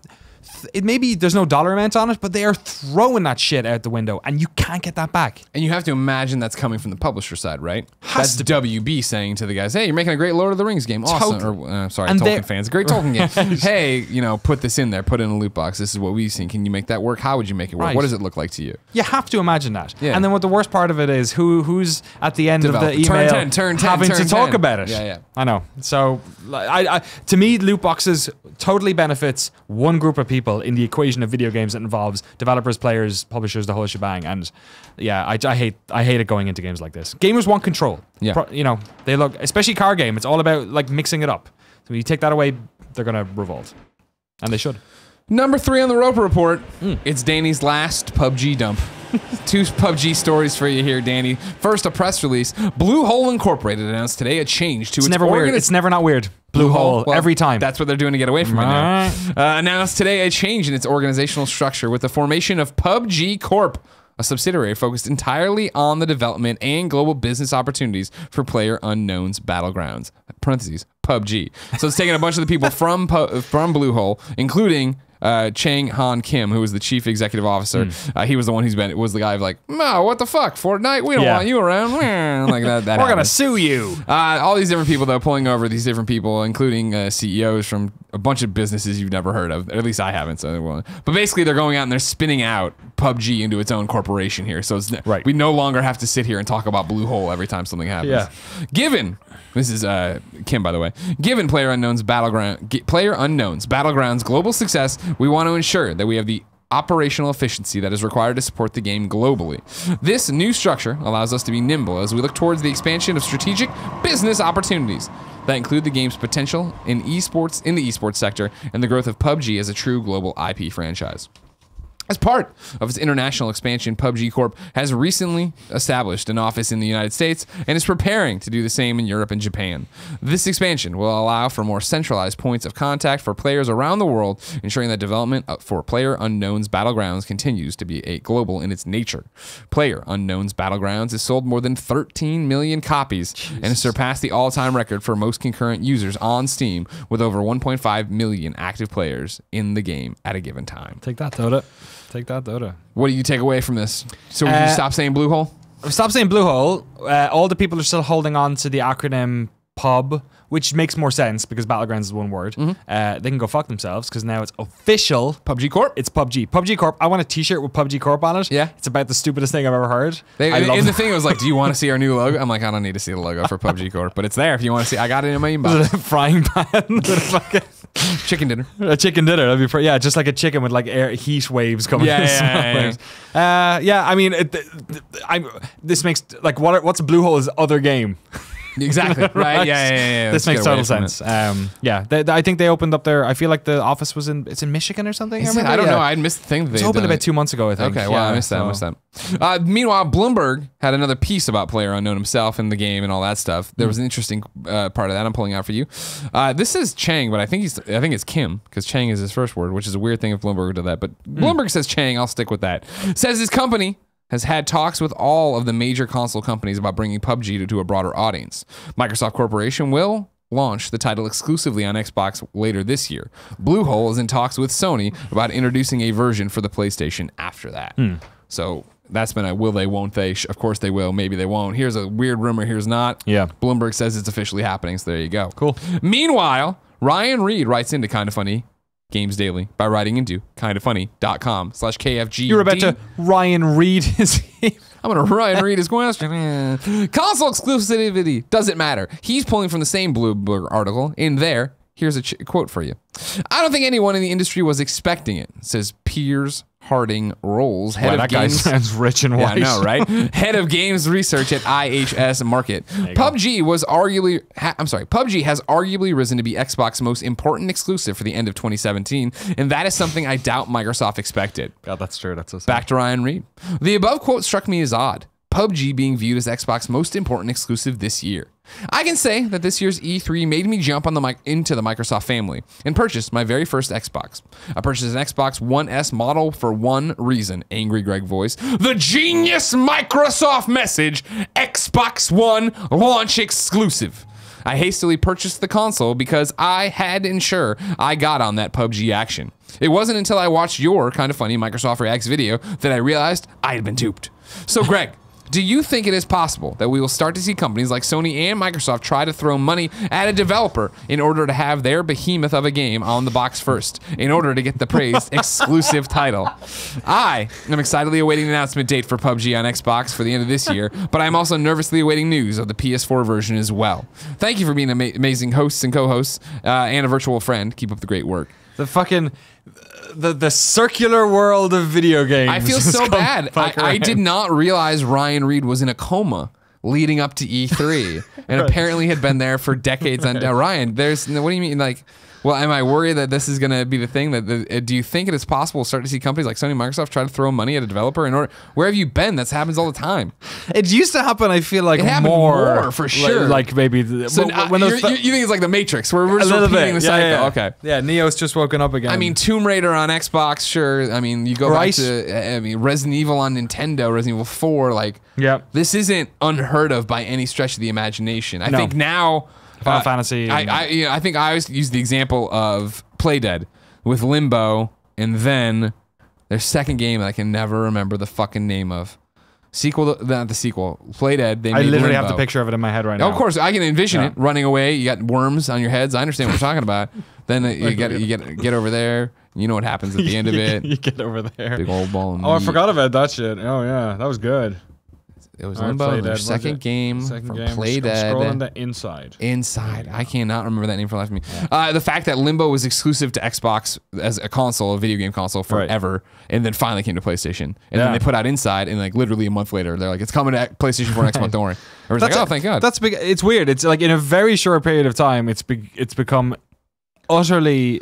it maybe there's no dollar amounts on it, but they are throwing that shit out the window, and you can't get that back. And you have to imagine that's coming from the publisher side, right? Has that's to W B be. Saying to the guys, hey, you're making a great Lord of the Rings game. Awesome. Or, uh, sorry, and Tolkien fans. Great Tolkien game. Hey, you know, put this in there. Put it in a loot box. This is what we've seen. Can you make that work? How would you make it work? Right. What does it look like to you? You have to imagine that. Yeah. And then what the worst part of it is, who who's at the end Develop. of the email turn ten, turn ten, having turn to ten. talk about it. Yeah, yeah. I know. So I, I, to me, loot boxes totally benefits one group of people in the equation of video games that involves developers, players, publishers, the whole shebang. And yeah, I, I hate I hate it going into games like this. Gamers want control. Yeah. Pro, you know, they look, especially car game, it's all about like mixing it up. So when you take that away, they're going to revolt. And they should. Number three on the Roper Report, mm. it's Danny's last P U B G dump. Two P U B G stories for you here, Danny. First, a press release. Bluehole Incorporated announced today a change to its, its never weird. It's never not weird. Bluehole, well, every time. That's what they're doing to get away from right. it now. Uh, announced today a change in its organizational structure with the formation of P U B G Corp, a subsidiary focused entirely on the development and global business opportunities for PlayerUnknown's Battlegrounds, parentheses, P U B G. So it's taking a bunch of the people from, from Bluehole, including uh, Chang Han Kim, who was the chief executive officer. Mm. Uh, he was the one who's been, was the guy of like, no, what the fuck, Fortnite? We don't yeah. want you around. Like that, that We're going to sue you. Uh, all these different people, though, pulling over these different people, including uh, C E Os from a bunch of businesses you've never heard of. Or at least I haven't. So, well, but basically, they're going out and they're spinning out P U B G into its own corporation here. So it's, right. we no longer have to sit here and talk about Bluehole every time something happens. Yeah. Given, this is uh, Kim, by the way, given PlayerUnknown's Battleground, PlayerUnknown's Battlegrounds global success, we want to ensure that we have the operational efficiency that is required to support the game globally. This new structure allows us to be nimble as we look towards the expansion of strategic business opportunities that include the game's potential in esports, in the esports sector, and the growth of P U B G as a true global I P franchise. As part of its international expansion, P U B G Corp has recently established an office in the United States and is preparing to do the same in Europe and Japan. This expansion will allow for more centralized points of contact for players around the world, ensuring that development for PlayerUnknown's Battlegrounds continues to be a global in its nature. PlayerUnknown's Battlegrounds has sold more than thirteen million copies Jesus. and has surpassed the all-time record for most concurrent users on Steam, with over one point five million active players in the game at a given time. Take that, Dota. Take that, Dota. What do you take away from this? So we uh, you stop saying Bluehole? Stop saying Bluehole. Uh, all the people are still holding on to the acronym P U B, which makes more sense because Battlegrounds is one word. Mm-hmm. uh, they can go fuck themselves because now it's official. P U B G Corp? It's P U B G. P U B G Corp. I want a t-shirt with P U B G Corp on it. Yeah. It's about the stupidest thing I've ever heard. They, I in, love in the thing, it was like, do you want to see our new logo? I'm like, I don't need to see the logo for P U B G Corp, but it's there if you want to see. I got it in my inbox. Frying pan. Chicken dinner. A chicken dinner. That'd be pretty, yeah, just like a chicken with like air heat waves coming. Yeah, yeah, yeah, yeah. Uh, yeah. I mean, it, I this makes like what? Are, what's Bluehole's other game? Exactly. Right. Right? Yeah, yeah, yeah, yeah. This makes total sense. Um, yeah. They, they, I think they opened up their. I feel like the office was in. It's in Michigan or something. I, I don't yeah. know. I missed the thing. That they it's opened about it. two months ago. I think. Okay. Well, yeah, I missed that. So. I missed that. Uh, meanwhile, Bloomberg had another piece about PlayerUnknown himself and the game and all that stuff. There was an interesting uh, part of that I'm pulling out for you. Uh, this is Chang, but I think he's I think it's Kim because Chang is his first word, which is a weird thing if Bloomberg did that. But Bloomberg mm. says Chang. I'll stick with that. Says his company has had talks with all of the major console companies about bringing P U B G to, to a broader audience. Microsoft Corporation will launch the title exclusively on Xbox later this year. Bluehole is in talks with Sony about introducing a version for the PlayStation after that. Mm. So that's been a will they, won't they. Of course they will. Maybe they won't. Here's a weird rumor. Here's not. Yeah. Bloomberg says it's officially happening. So there you go. Cool. Meanwhile, Ryan Reed writes into Kinda Funny Games Daily by writing into kinda funny dot com slash K F G. You're about to Ryan Reed his I'm going to Ryan Reed his question. Console exclusivity doesn't matter. He's pulling from the same Bloomberg article in there. Here's a quote for you. I don't think anyone in the industry was expecting it, says Piers Harding Rolls, head wow, of that games. That guy sounds rich and white. Yeah, I know, right? Head of games research at I H S Market. P U B G go. was arguably, ha, I'm sorry, P U B G has arguably risen to be Xbox's most important exclusive for the end of twenty seventeen, and that is something I doubt Microsoft expected. God, that's true. That's so sad. Back to Ryan Reed. The above quote struck me as odd. P U B G being viewed as Xbox's most important exclusive this year. I can say that this year's E three made me jump on the mic into the Microsoft family and purchase my very first Xbox. I purchased an Xbox One S model for one reason, angry Greg voice, the genius Microsoft message, Xbox One launch exclusive. I hastily purchased the console because I had to ensure I got on that P U B G action. It wasn't until I watched your Kinda Funny Microsoft Reacts video that I realized I had been duped. So Greg, do you think it is possible that we will start to see companies like Sony and Microsoft try to throw money at a developer in order to have their behemoth of a game on the box first, in order to get the praised exclusive title? I am excitedly awaiting the announcement date for P U B G on Xbox for the end of this year, but I'm also nervously awaiting news of the P S four version as well. Thank you for being ama- amazing hosts and co-hosts, uh, and a virtual friend. Keep up the great work. The fucking... The, the circular world of video games. I feel so bad. I, I did not realize Ryan Reed was in a coma leading up to E three and right. apparently had been there for decades right. on uh, Ryan, there's... What do you mean? Like, well, am I worried that this is going to be the thing? That the, uh, do you think it is possible to start to see companies like Sony and Microsoft try to throw money at a developer in order... Where have you been? That happens all the time. It used to happen, I feel like, it more, more. for sure. Like, like maybe... The, so well, when those th you think it's like The Matrix, where we're just repeating the yeah, cycle. Yeah, yeah. Okay. Yeah, Neo's just woken up again. I mean, Tomb Raider on Xbox, sure. I mean, you go right. back to... I mean, Resident Evil on Nintendo, Resident Evil four, like... Yeah. This isn't unheard of by any stretch of the imagination. I no. think now... Final uh, Fantasy. I I, you know, I think I always use the example of Playdead with Limbo, and then their second game that I can never remember the fucking name of. Sequel, to, not the sequel. Playdead. They I made literally Limbo. have the picture of it in my head right now. Oh, of course, I can envision yeah. it running away. You got worms on your heads. I understand what we're talking about. Then uh, you get you get get over there. You know what happens at the end of it. You get over there. Big old ball. Of oh, meat. I forgot about that shit. Oh yeah, that was good. It was Limbo, their second game from Playdead. Scrolling to Inside. Inside. I cannot remember that name for the life of me. Yeah. Uh, the fact that Limbo was exclusive to Xbox as a console, a video game console, forever, right. and then finally came to PlayStation. And yeah. then they put out Inside, and like literally a month later, they're like, it's coming to PlayStation four next month, don't worry. Everybody's like, oh, thank God. That's big. It's weird. It's like in a very short period of time, it's be it's become utterly...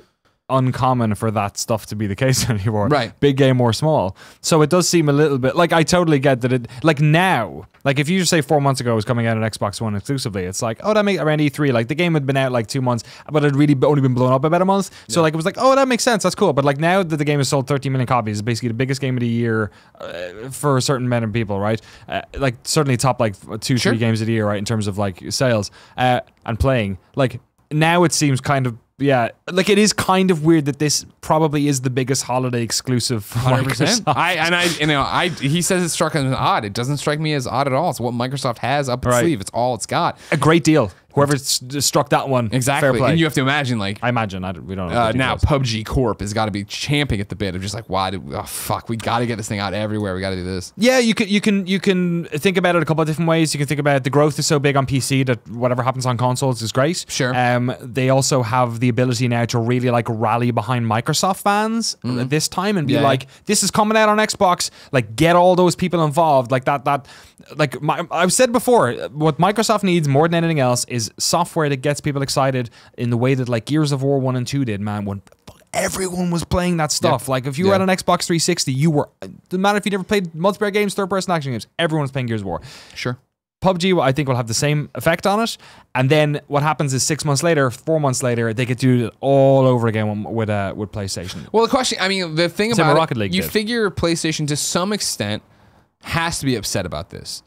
uncommon for that stuff to be the case anymore, right? Big game or small. So it does seem a little bit like I totally get that. It like now, like if you just say four months ago it was coming out on Xbox One exclusively, it's like, oh, that makes around E three. Like the game had been out like two months, but it really only been blown up about a month. Yeah. So like it was like, oh, that makes sense. That's cool. But like now that the game has sold thirteen million copies, it's basically the biggest game of the year uh, for a certain amount of people, right? Uh, like certainly top like two, sure. three games of the year, right, in terms of like sales uh, and playing. Like now it seems kind of. Yeah, like it is kind of weird that this probably is the biggest holiday exclusive for Microsoft. I and I, you know, I he says it struck him as odd. It doesn't strike me as odd at all. It's what Microsoft has up its right. sleeve. It's all it's got. A great deal. Whoever struck that one, exactly. Fair play. And you have to imagine, like, I imagine I don't, we don't know uh, now. P U B G Corp has got to be champing at the bit of just like, why did we, oh fuck, we got to get this thing out everywhere. We got to do this. Yeah, you can you can you can think about it a couple of different ways. You can think about it, the growth is so big on P C that whatever happens on consoles is great. Sure. Um, they also have the ability now to really like rally behind Microsoft fans mm-hmm. at this time and be yeah. like, this is coming out on Xbox. Like, get all those people involved. Like that that like my, I've said before, what Microsoft needs more than anything else is. Is software that gets people excited in the way that like Gears of War one and two did, man, when everyone was playing that stuff. Yep. Like if you yep. were on an Xbox three sixty, you were, no matter if you'd ever played multiplayer games, third person action games, everyone's playing Gears of War. Sure. P U B G, I think, will have the same effect on it. And then what happens is six months later, four months later, they could do it all over again with uh, with PlayStation. Well, the question, I mean, the thing about Rocket League, you figure PlayStation to some extent has to be upset about this.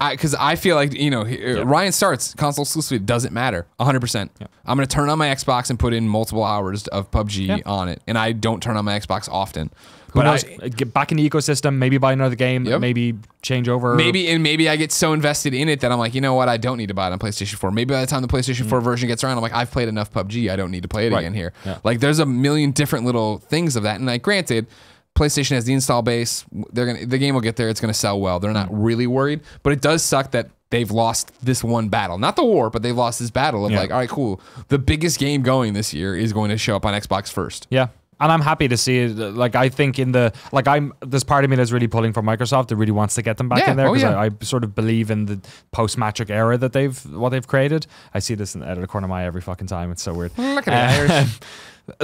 Because hmm. I, I feel like, you know, yeah. Ryan starts, console exclusivity doesn't matter, one hundred percent. Yeah. I'm going to turn on my Xbox and put in multiple hours of P U B G yeah. on it. And I don't turn on my Xbox often. Who but knows? I, get back in the ecosystem, maybe buy another game, yep. maybe change over. Maybe and maybe I get so invested in it that I'm like, you know what, I don't need to buy it on PlayStation four. Maybe by the time the PlayStation four version gets around, I'm like, I've played enough P U B G, I don't need to play it right. again here. Yeah. Like, there's a million different little things of that. And like, granted, PlayStation has the install base. They're gonna, the game will get there. It's going to sell well. They're not really worried, but it does suck that they've lost this one battle. Not the war, but they've lost this battle of yeah. like, all right, cool. The biggest game going this year is going to show up on Xbox first. Yeah. And I'm happy to see it. Like, I think in the, like, I'm, there's part of me that's really pulling for Microsoft that really wants to get them back yeah, in there. Because oh yeah. I, I sort of believe in the post-Matric era that they've, what they've created. I see this in the editor corner of my eye every fucking time. It's so weird. Look at it, Irish.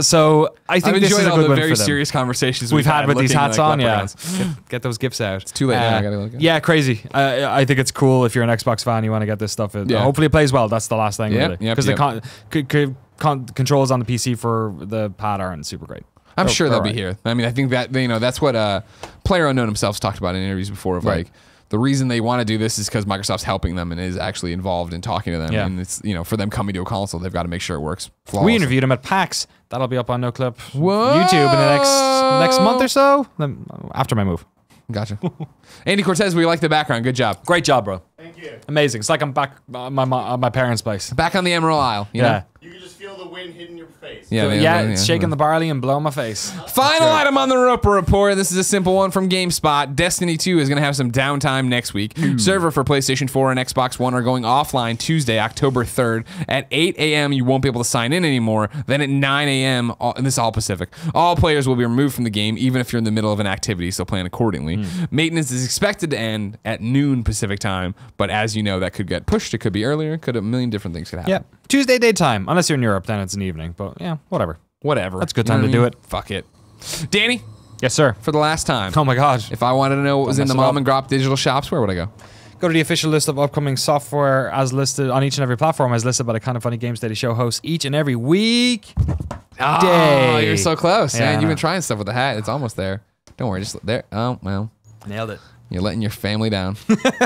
So I think I've this is a all good the very serious conversations we've, we've had, had with these hats like on. Yeah, get, get those gifts out. It's too late. Uh, now. I gotta look at yeah, crazy. Uh, I think it's cool if you're an Xbox fan, you want to get this stuff. It, yeah. Hopefully, it plays well. That's the last thing, yep, really, because yep, yep. the con c c con controls on the P C for the pad aren't super great. I'm oh, sure they'll right. be here. I mean, I think that you know that's what uh, PlayerUnknown themselves talked about in interviews before of right. like. the reason they want to do this is because Microsoft's helping them and is actually involved in talking to them. Yeah. And it's, you know, for them coming to a console, they've got to make sure it works flawlessly. We interviewed them at PAX. That'll be up on Noclip YouTube in the next next month or so. After my move. Gotcha. Andy Cortez, we like the background. Good job. Great job, bro. Thank you. Amazing. It's like I'm back on my, my, my parents' place. Back on the Emerald Isle. You yeah. know? You can just feel the wind hitting your face. Yeah, so, yeah, yeah, yeah it's yeah, shaking yeah. the barley and blowing my face. Final sure. item on the Roper Report. This is a simple one from GameSpot. Destiny two is going to have some downtime next week. Mm. Server for PlayStation four and Xbox one are going offline Tuesday, October third. At eight A M, you won't be able to sign in anymore. Then at nine A M, this is all Pacific, all players will be removed from the game, even if you're in the middle of an activity, so plan accordingly. Mm. Maintenance is expected to end at noon Pacific time, but as you know, that could get pushed. It could be earlier. Could a million different things could happen. Yeah. Tuesday daytime. Unless you're in Europe, then it's an evening. But yeah, whatever. Whatever. That's a good time mm-hmm. to do it. Fuck it. Danny? Yes, sir. For the last time. Oh my gosh. If I wanted to know what was in the mom and pop digital shops, where would I go? Go to the official list of upcoming software as listed on each and every platform as listed by the Kinda Funny Games Daily show hosts each and every week. Oh, day. You're so close. Yeah, man. You've been trying stuff with the hat. It's almost there. Don't worry. Just there. Oh, well. Nailed it. You're letting your family down. uh,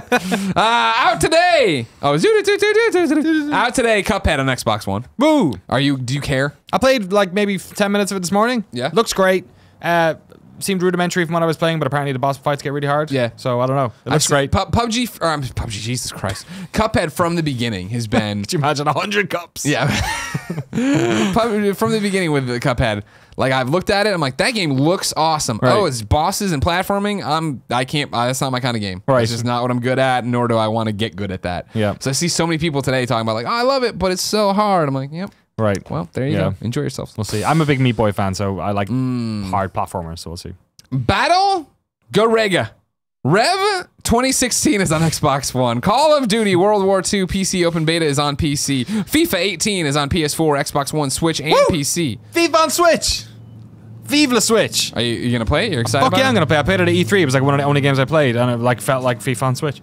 out today! Oh, out today, Cuphead on Xbox one. Woo! Are you, do you care? I played like maybe ten minutes of it this morning. Yeah. Looks great. Uh, seemed rudimentary from what I was playing, but apparently the boss fights get really hard. Yeah. So I don't know. It looks great. P U B G, or um, P U B G, Jesus Christ. Cuphead from the beginning has been. Could you imagine a hundred cups? Yeah. From the beginning with the Cuphead. Like, I've looked at it, I'm like, that game looks awesome. Right. Oh, it's bosses and platforming. I'm, I can't, uh, that's not my kind of game. Right. It's just not what I'm good at, nor do I want to get good at that. Yeah. So I see so many people today talking about, like, oh, I love it, but it's so hard. I'm like, yep. Right. Well, there you yeah. go. Enjoy yourselves. We'll see. I'm a big Meat Boy fan, so I like mm. hard platformers, so we'll see. Battle Garega. Rev twenty sixteen is on Xbox one. Call of Duty World War two P C Open Beta is on P C. FIFA eighteen is on P S four, Xbox one, Switch, and Woo! P C. FIFA on Switch! Vive la Switch! Are you, you gonna play it? You're excited Fuck about yeah, it? I'm gonna play it. I played it at E three. It was like one of the only games I played, and it like, felt like FIFA on Switch.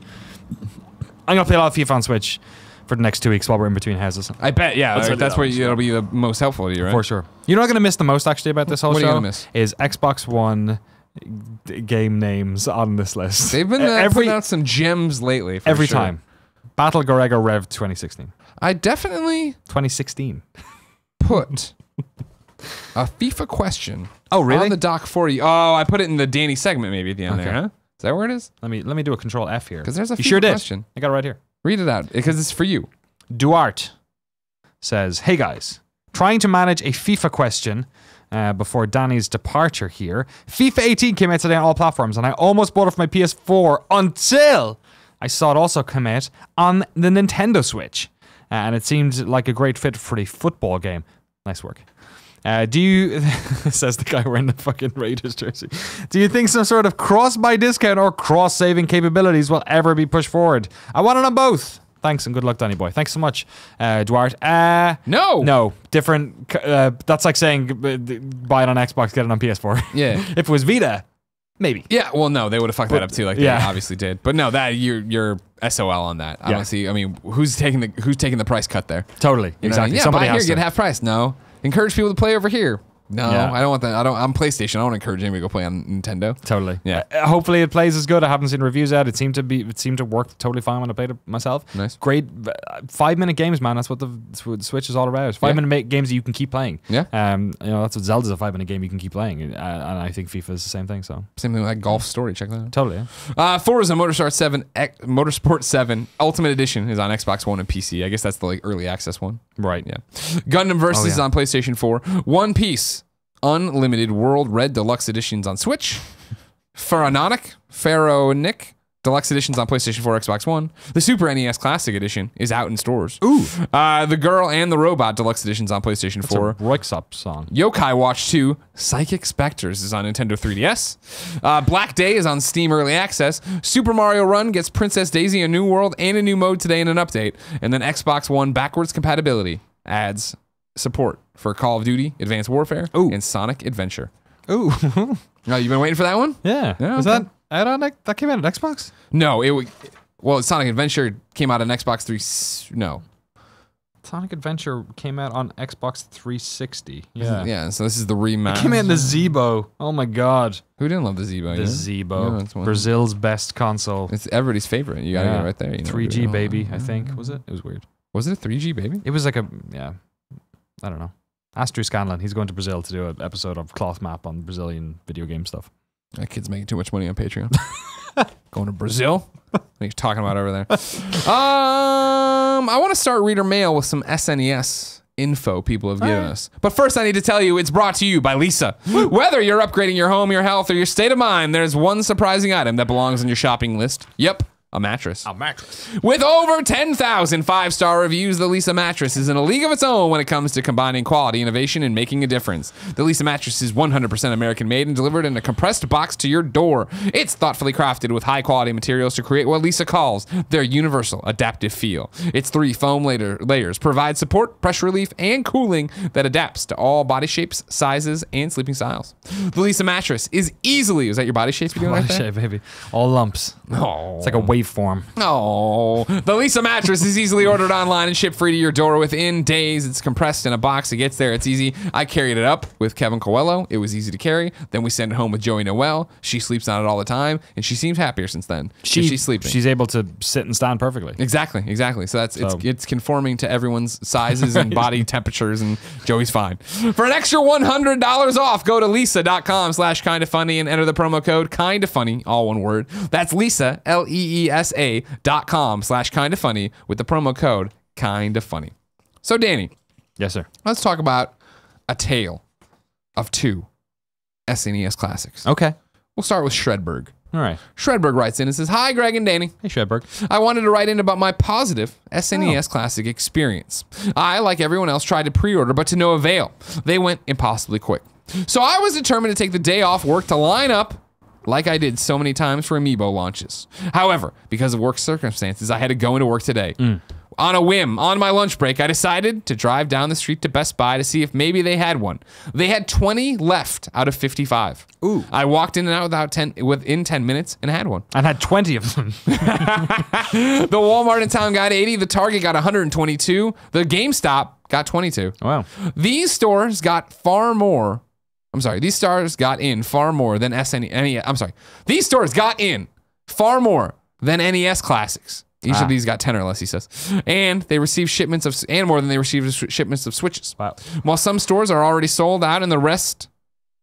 I'm gonna play a lot of FIFA on Switch for the next two weeks while we're in between houses. I bet, yeah. That's, that's where you, it'll be the most helpful to you, right? For sure. You know what I'm gonna miss the most, actually, about this whole what show? What are you gonna miss? Is Xbox one... game names on this list. They've been uh, every, putting out some gems lately. For every sure. time. Battle Garega Rev twenty sixteen. I definitely... twenty sixteen. Put a FIFA question oh, really? on the doc for you. Oh, I put it in the Danny segment maybe at the end okay. there, huh? Is that where it is? Let me let me do a control F here. Because there's a you FIFA sure did. question. I got it right here. Read it out, because it's for you. Duarte says, hey guys, trying to manage a FIFA question... Uh, before Danny's departure here. FIFA eighteen came out today on all platforms, and I almost bought it for my P S four until I saw it also come out on the Nintendo Switch. Uh, and it seemed like a great fit for the football game. Nice work. Uh, do you... says the guy wearing the fucking Raiders jersey. Do you think some sort of cross-buy discount or cross-saving capabilities will ever be pushed forward? I want it on both. Thanks and good luck, Danny boy. Thanks so much, uh, Duarte. Uh, no, no, different. Uh, that's like saying buy it on Xbox, get it on P S four. Yeah. If it was Vita, maybe. Yeah. Well, no, they would have fucked but, that up too. Like yeah. they obviously did. But no, that you're you're S O L on that. Yeah. I don't see. I mean, who's taking the who's taking the price cut there? Totally. You exactly. Know? Yeah. Somebody buy here, to. get half price. No. Encourage people to play over here. No, yeah. I don't want that. I don't. I'm PlayStation. I don't encourage anybody to go play on Nintendo. Totally. Yeah. Uh, hopefully it plays as good. I haven't seen reviews out. It seemed to be. It seemed to work totally fine when I played it myself. Nice. Great. Uh, five minute games, man. That's what the, that's what the Switch is all about. Five yeah. minute games that you can keep playing. Yeah. Um. You know, that's what Zelda's a five minute game you can keep playing, uh, and I think FIFA is the same thing. So same thing with that golf story. Check that out. Totally. Yeah. Uh, Forza Motorsport seven, X, Motorsport seven Ultimate Edition is on Xbox One and P C. I guess that's the like early access one. Right. Yeah. Gundam Versus oh, yeah. is on PlayStation four. One Piece. Unlimited World Red Deluxe Editions on Switch. Pharaonic, Pharaonic Deluxe Editions on PlayStation four, Xbox one. The Super N E S Classic Edition is out in stores. Ooh. Uh, the Girl and the Robot Deluxe Editions on PlayStation four. That's a Roixop song. Yokai Watch two Psychic Spectres is on Nintendo three D S. Uh, Black Day is on Steam Early Access. Super Mario Run gets Princess Daisy a new world and a new mode today in an update. And then Xbox one backwards compatibility adds support for Call of Duty, Advanced Warfare, Ooh. and Sonic Adventure. Ooh. Oh, you've been waiting for that one? Yeah. yeah Is okay. that add on, that came out on Xbox? No, it well, Sonic Adventure came out on Xbox three. No. Sonic Adventure came out on Xbox three sixty. Yeah, yeah. So this is the rematch. It came out in the Zeebo. Oh my god. Who didn't love the Zeebo? The yeah? Zeebo, yeah, Brazil's best console. It's everybody's favorite. You gotta yeah. get it right there. You know, three G baby, I think. Was it? It was weird. Was it a three G baby? It was like a yeah. I don't know. Ask Drew Scanlon. He's going to Brazil to do an episode of Cloth Map on Brazilian video game stuff. That kid's making too much money on Patreon. Going to Brazil? What are you talking about over there? um, I want to start Reader Mail with some S N E S info people have given right. us. But first I need to tell you it's brought to you by Lisa. Whether you're upgrading your home, your health, or your state of mind, there's one surprising item that belongs on your shopping list. Yep. A mattress. A mattress. With over ten thousand five-star reviews, the Lisa mattress is in a league of its own when it comes to combining quality, innovation, and making a difference. The Lisa mattress is one hundred percent American-made and delivered in a compressed box to your door. It's thoughtfully crafted with high-quality materials to create what Lisa calls their universal adaptive feel. Its three foam layer layers provide support, pressure relief, and cooling that adapts to all body shapes, sizes, and sleeping styles. The Lisa mattress is easily... Is that your body shape you're doing right there? Body shape, baby. All lumps. Oh. It's like a weight form. Oh, the Lisa mattress is easily ordered online and shipped free to your door within days. It's compressed in a box. It gets there. It's easy. I carried it up with Kevin Coelho. It was easy to carry. Then we send it home with Joey Noel. She sleeps on it all the time, and she seems happier since then. She, she's sleeping. She's able to sit and stand perfectly. Exactly. Exactly. So that's so. It's, it's conforming to everyone's sizes and body temperatures, and Joey's fine. For an extra one hundred dollars off, go to lisa.com slash kinda funny and enter the promo code kinda funny, all one word. That's Lisa, L E E E S A dot com slash kinda funny with the promo code kinda funny. So Danny, yes sir, let's talk about a tale of two S N E S classics. Okay, we'll start with Shredberg. All right, Shredberg writes in and says, "Hi Greg and Danny." Hey Shredberg, I wanted to write in about my positive S N E S oh. classic experience. I, like everyone else, tried to pre-order, but to no avail. They went impossibly quick. So I was determined to take the day off work to line up, like I did so many times for Amiibo launches. However, because of work circumstances, I had to go into work today. Mm. On a whim, on my lunch break, I decided to drive down the street to Best Buy to see if maybe they had one. They had twenty left out of fifty-five. Ooh. I walked in and out without ten, within ten minutes and had one. I had twenty of them. The Walmart in town got eighty. The Target got one hundred twenty-two. The GameStop got twenty-two. Wow. These stores got far more... I'm sorry, these stores got in far more than S N E S. I'm sorry, these stores got in far more than N E S classics. Each ah. of these got ten or less, he says. And they received shipments of, and more than they received shipments of Switches. Wow. While some stores are already sold out and the rest,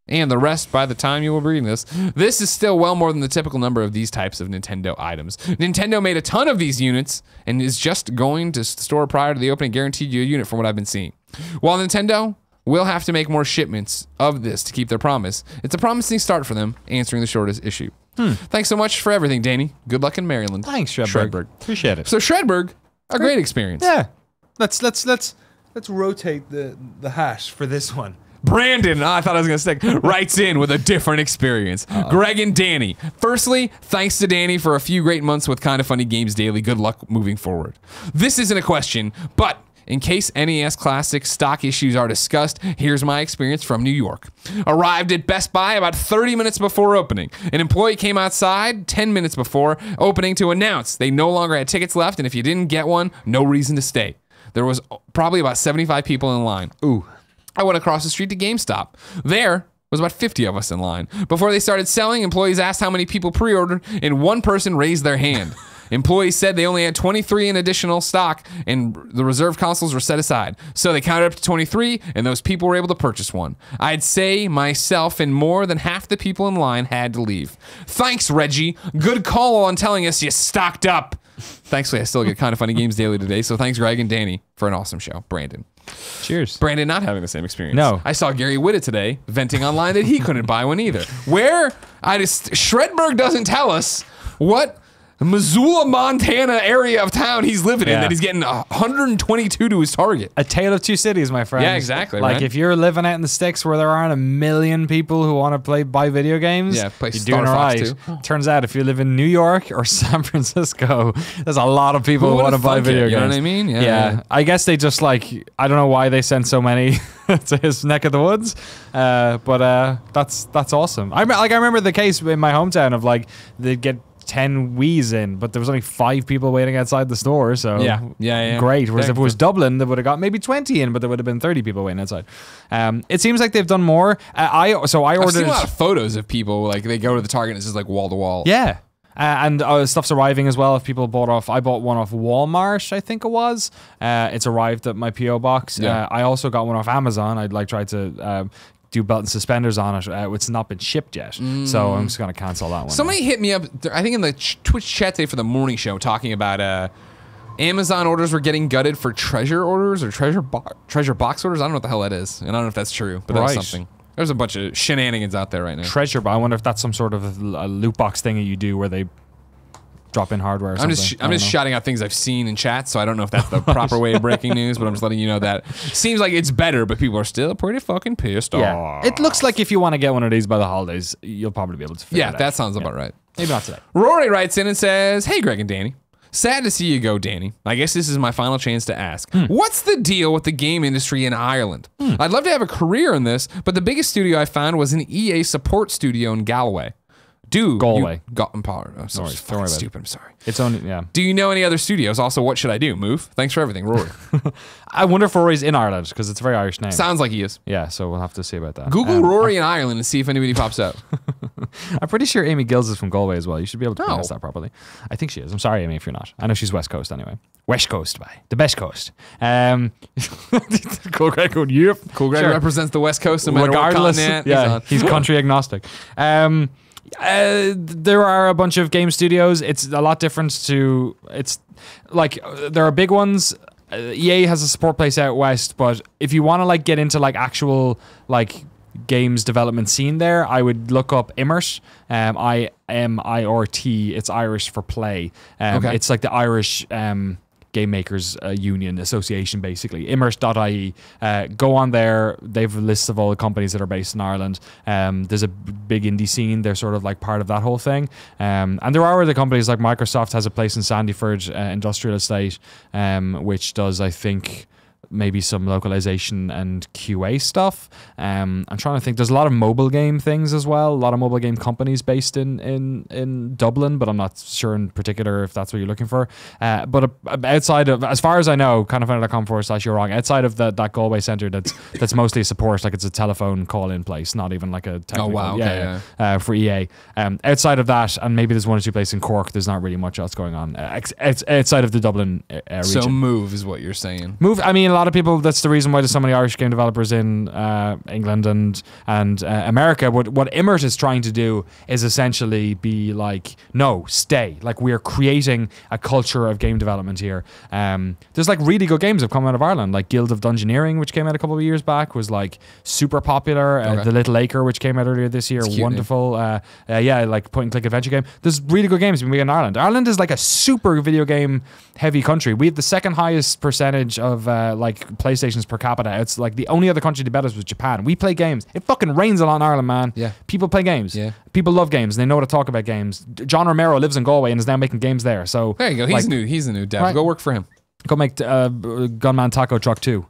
and the rest by the time you will be reading this, this is still well more than the typical number of these types of Nintendo items. Nintendo made a ton of these units and is just going to store prior to the opening, guaranteed you a unit from what I've been seeing. While Nintendo... we'll have to make more shipments of this to keep their promise. It's a promising start for them, answering the shortest issue. Hmm. Thanks so much for everything, Danny. Good luck in Maryland. Thanks, Shredberg. Shredberg. Appreciate it. So Shredberg, a great experience. Yeah. Let's let's let's let's rotate the the hash for this one. Brandon, oh, I thought I was going to stick, writes in with a different experience. Uh, Greg and Danny. Firstly, thanks to Danny for a few great months with Kinda Funny Games Daily. Good luck moving forward. This isn't a question, but in case N E S classic stock issues are discussed, here's my experience from New York. Arrived at Best Buy about thirty minutes before opening. An employee came outside ten minutes before opening to announce they no longer had tickets left, and if you didn't get one, no reason to stay. There was probably about seventy-five people in line. Ooh. I went across the street to GameStop. There was about fifty of us in line. Before they started selling, employees asked how many people pre-ordered, and one person raised their hand. Employees said they only had twenty-three in additional stock, and the reserve consoles were set aside. So they counted up to twenty-three, and those people were able to purchase one. I'd say myself and more than half the people in line had to leave. Thanks, Reggie. Good call on telling us you stocked up. Thankfully, I still get Kinda Funny Games Daily today, so thanks, Greg and Danny, for an awesome show. Brandon. Cheers. Brandon not having the same experience. No. I saw Gary Whitta today venting online that he couldn't buy one either. Where? I just... Shredberg doesn't tell us what... Missoula, Montana area of town he's living yeah. in that he's getting one hundred twenty-two to his target. A tale of two cities, my friend. Yeah, exactly. Like, right? If you're living out in the sticks where there aren't a million people who want to play buy video games, yeah, play you're Star doing all right. Fox too. Turns out if you live in New York or San Francisco, there's a lot of people who, who want to buy video it, games. You know what I mean? Yeah, yeah. yeah. I guess they just, like, I don't know why they sent so many to his neck of the woods, uh, but uh, that's that's awesome. I, like, I remember the case in my hometown of, like, they'd get ten Wii's in, but there was only five people waiting outside the store, so yeah, yeah, yeah. Great. Whereas if it was Dublin, they would have got maybe twenty in, but there would have been thirty people waiting outside. Um, it seems like they've done more. Uh, I so I ordered I've seen a lot of photos of people like they go to the Target and it's just like wall to wall. Yeah. Uh, and uh, stuff's arriving as well. If people bought off, I bought one off Walmart, I think it was. Uh, it's arrived at my P O box. Yeah. Uh, I also got one off Amazon. I'd like tried to um, do belt and suspenders on it. Uh, it's not been shipped yet, mm. so I'm just gonna cancel that one. Somebody now. hit me up. I think in the Twitch chat today for the morning show, talking about uh, Amazon orders were getting gutted for treasure orders or treasure bo treasure box orders. I don't know what the hell that is, and I don't know if that's true, but right. that's something. There's a bunch of shenanigans out there right now. Treasure, but I wonder if that's some sort of a loot box thing that you do where they drop in hardware or I'm something. Just I'm just know. shouting out things I've seen in chat, so I don't know if that's the proper way of breaking news, but I'm just letting you know that. Seems like it's better, but people are still pretty fucking pissed yeah. off. It looks like if you want to get one of these by the holidays, you'll probably be able to figure yeah, it out. Yeah, that sounds about yeah. right. Maybe not today. Rory writes in and says, "Hey, Greg and Danny. Sad to see you go, Danny. I guess this is my final chance to ask. Hmm. What's the deal with the game industry in Ireland? Hmm. I'd love to have a career in this, but the biggest studio I found was an E A support studio in Galway. Do Galway. Got empowered. I'm sorry. Sorry, sorry stupid. It. I'm sorry. It's only, yeah. Do you know any other studios? Also, what should I do? Move? Thanks for everything, Rory." I wonder if Rory's in Ireland, because it's a very Irish name. Sounds like he is. Yeah, so we'll have to see about that. Google um, Rory in Ireland and see if anybody pops up. I'm pretty sure Amy Gills is from Galway as well. You should be able to pronounce oh. that properly. I think she is. I'm sorry, Amy, if you're not. I know she's West Coast anyway. West Coast, bye. The best coast. Um, cool Greg, cool, yep. Cool Greg sure. represents the West Coast, no matter Regardless, what continent yeah, he's, he's country agnostic. Um, uh, there are a bunch of game studios. It's a lot different to... It's like, there are big ones... E A has a support place out west, but if you want to like get into like actual like games development scene there, I would look up Immert, um, I M I R T. It's Irish for play. Um, okay. It's like the Irish um, Game Makers uh, Union Association, basically. Immert dot I E. Uh, go on there. They have lists of all the companies that are based in Ireland. Um, there's a big indie scene. They're sort of like part of that whole thing. Um, and there are other companies like Microsoft has a place in Sandyford uh, Industrial Estate, um, which does, I think, maybe some localization and Q A stuff. Um, I'm trying to think. There's a lot of mobile game things as well. A lot of mobile game companies based in in in Dublin, but I'm not sure in particular if that's what you're looking for. Uh, but uh, outside of, as far as I know, kinda funny dot com forward slash you're wrong. Outside of the, that Galway centre, that's that's mostly support. Like it's a telephone call in place, not even like a technical. Oh wow, okay, yeah, yeah. Uh, for E A. Um, outside of that, and maybe there's one or two places in Cork. There's not really much else going on uh, outside of the Dublin uh, region. So move is what you're saying. Move. I mean. A lot of people, that's the reason why there's so many Irish game developers in uh, England and and uh, America. What what Immert is trying to do is essentially be like, no, stay. Like we are creating a culture of game development here. Um, there's like really good games that have come out of Ireland, like Guild of Dungeoneering, which came out a couple of years back, was like super popular. Okay. Uh, the Little Acre, which came out earlier this year, cute, wonderful. Uh, uh, yeah, like point and click adventure game. There's really good games in Ireland. Ireland is like a super video game heavy country. We have the second highest percentage of uh, like PlayStations per capita. It's like the only other country to bet us was Japan. We play games. It fucking rains a lot in Ireland, man. Yeah. People play games. Yeah. People love games. And they know how to talk about games. John Romero lives in Galway and is now making games there. So there you go. He's like, new. He's a new dev. Right. Go work for him. Go make uh, Gunman Taco Truck two,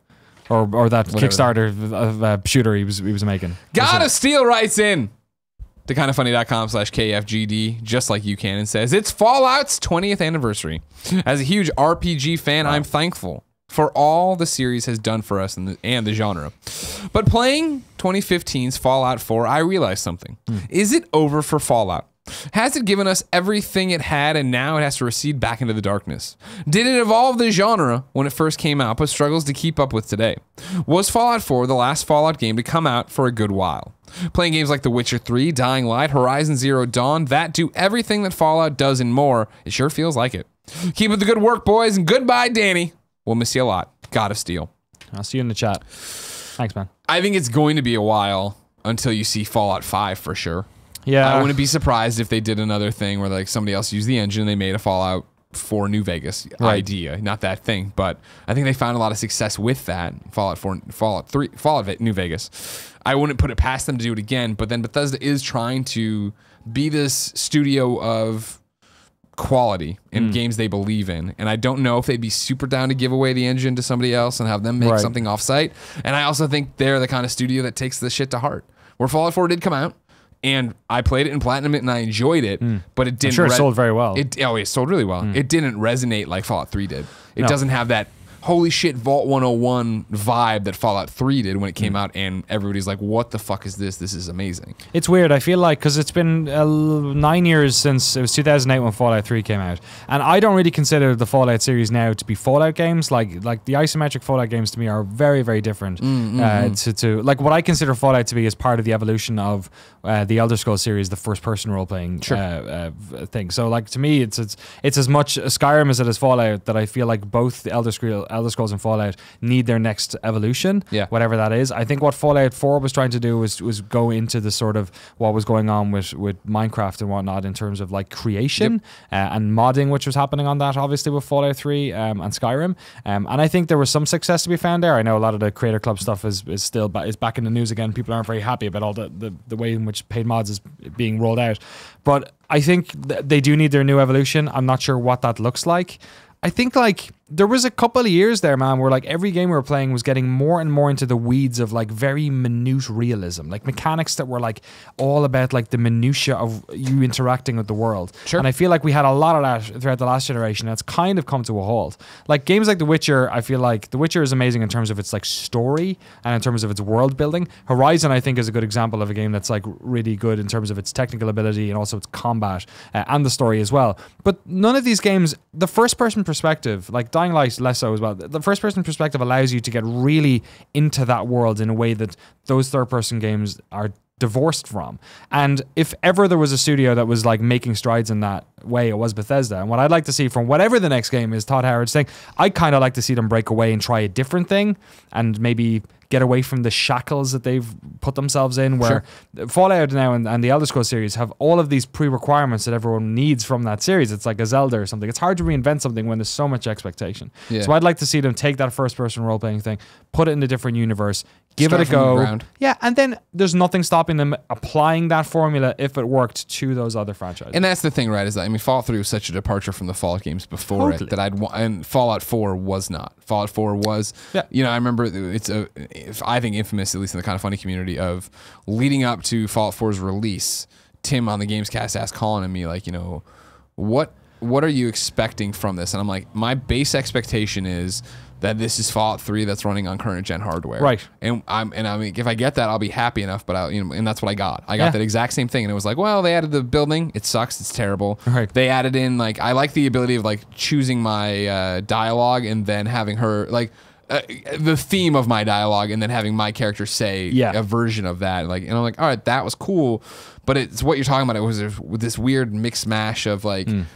or or that Whatever. Kickstarter of, uh, shooter he was he was making. Gotta Steal writes in to kinda funny dot com slash K F G D, just like you can, and says it's Fallout's twentieth anniversary. As a huge R P G fan, wow. I'm thankful for all the series has done for us and the, and the genre. But playing twenty fifteen's Fallout four, I realized something. Mm. Is it over for Fallout? Has it given us everything it had and now it has to recede back into the darkness? Did it evolve the genre when it first came out but struggles to keep up with today? Was Fallout four the last Fallout game to come out for a good while? Playing games like The Witcher three, Dying Light, Horizon Zero Dawn, that do everything that Fallout does and more, it sure feels like it. Keep up the good work, boys, and goodbye, Danny. We'll miss you a lot. Gotta steal. I'll see you in the chat. Thanks, man. I think it's going to be a while until you see Fallout five for sure. Yeah. I wouldn't be surprised if they did another thing where like somebody else used the engine and they made a Fallout four New Vegas right. idea. Not that thing, but I think they found a lot of success with that. Fallout four, Fallout three, Fallout New Vegas. I wouldn't put it past them to do it again, but then Bethesda is trying to be this studio of quality in mm. games they believe in, and I don't know if they'd be super down to give away the engine to somebody else and have them make right. something off site. And I also think they're the kind of studio that takes this shit to heart, where Fallout four did come out And I played it in Platinum and I enjoyed it, mm. but it didn't. I'm sure it sold very well. It, oh, it sold really well. Mm. It didn't resonate like Fallout three did. It no. doesn't have that holy shit Vault one oh one vibe that Fallout three did when it came mm. out, and everybody's like, what the fuck is this? This is amazing. It's weird. I feel like, because it's been uh, nine years since, it was two thousand eight when Fallout three came out, and I don't really consider the Fallout series now to be Fallout games. Like, like the isometric Fallout games to me are very, very different. Mm, mm-hmm. uh, to, to Like, what I consider Fallout to be is part of the evolution of uh, the Elder Scrolls series, the first-person role-playing sure. uh, uh, thing. So, like, to me, it's, it's, it's as much Skyrim as it is Fallout, that I feel like both the Elder Scrolls Elder Scrolls and Fallout need their next evolution, yeah. whatever that is. I think what Fallout four was trying to do was was go into the sort of what was going on with, with Minecraft and whatnot in terms of like creation yep. uh, and modding, which was happening on that, obviously, with Fallout three um, and Skyrim. Um, and I think there was some success to be found there. I know a lot of the Creator Club stuff is, is still ba is back in the news again. People aren't very happy about all the, the, the way in which paid mods is being rolled out. But I think th they do need their new evolution. I'm not sure what that looks like. I think, like, there was a couple of years there, man, where, like, every game we were playing was getting more and more into the weeds of, like, very minute realism. Like, mechanics that were, like, all about, like, the minutia of you interacting with the world. Sure. And I feel like we had a lot of that throughout the last generation. That's kind of come to a halt. Like, games like The Witcher, I feel like The Witcher is amazing in terms of its, like, story and in terms of its world building. Horizon, I think, is a good example of a game that's, like, really good in terms of its technical ability and also its combat uh, and the story as well. But none of these games, the first-person perspective, like, Dying Light less so as well. The first person perspective allows you to get really into that world in a way that those third person games are divorced from. And if ever there was a studio that was like making strides in that way, it was Bethesda. And what I'd like to see from whatever the next game is, Todd Howard's thing, I kind of like to see them break away and try a different thing and maybe get away from the shackles that they've put themselves in, where sure. Fallout now and, and the Elder Scrolls series have all of these pre-requirements that everyone needs from that series. It's like a Zelda or something. It's hard to reinvent something when there's so much expectation. Yeah. So I'd like to see them take that first-person role-playing thing, put it in a different universe, give Start it a go. Yeah, and then there's nothing stopping them applying that formula, if it worked, to those other franchises. And that's the thing, right, is that, I mean, Fallout three was such a departure from the Fallout games before totally. it, that I'd want, and Fallout four was not. Fallout four was, yeah. you know, I remember it's a... If I think infamous, at least in the Kinda Funny community, of leading up to Fallout four's release, Tim on the Gamescast asked Colin and me, like, you know, what what are you expecting from this? And I'm like, my base expectation is that this is Fallout three that's running on current gen hardware, right? And I'm and I mean, if I get that, I'll be happy enough. But I, you know, and that's what I got. I got yeah. that exact same thing, and it was like, well, they added the building. It sucks. It's terrible. Right. They added in, like, I like the ability of, like, choosing my uh, dialogue and then having her, like. Uh, the theme of my dialogue and then having my character say yeah. a version of that, like, and I'm like, all right, that was cool, but it's what you're talking about. It was this weird mix mash of, like, mm.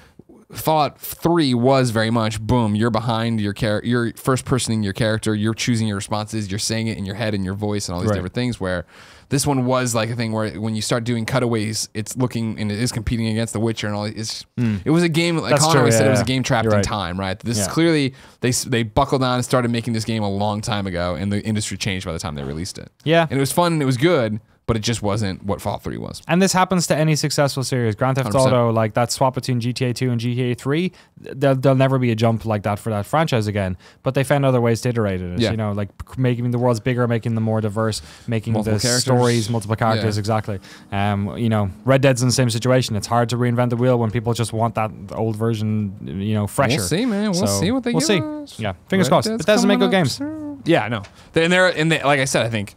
Fallout three was very much boom, you're behind your character, you're first personing your character, you're choosing your responses, you're saying it in your head and your voice and all these right. different things, where this one was like a thing where when you start doing cutaways, it's looking and it is competing against The Witcher and all. It's mm. it was a game, like Connor always yeah, said, yeah. it was a game trapped right. in time, right? This yeah. is clearly they they buckled on and started making this game a long time ago, and the industry changed by the time they released it. Yeah, and it was fun and it was good, but it just wasn't what Fallout three was. And this happens to any successful series. Grand Theft one hundred percent. Auto, like that swap between G T A two and G T A three, there'll, there'll never be a jump like that for that franchise again. But they found other ways to iterate it. Yeah. You know, like making the worlds bigger, making them more diverse, making multiple the characters. stories, multiple characters, yeah. exactly. Um, you know, Red Dead's in the same situation. It's hard to reinvent the wheel when people just want that old version, you know, fresher. We'll see, man. We'll so, see what they we'll give We'll see. Us. Yeah, fingers Red crossed. Dead's Bethesda make good games. Soon. Yeah, I know. And they're, and they, like I said, I think...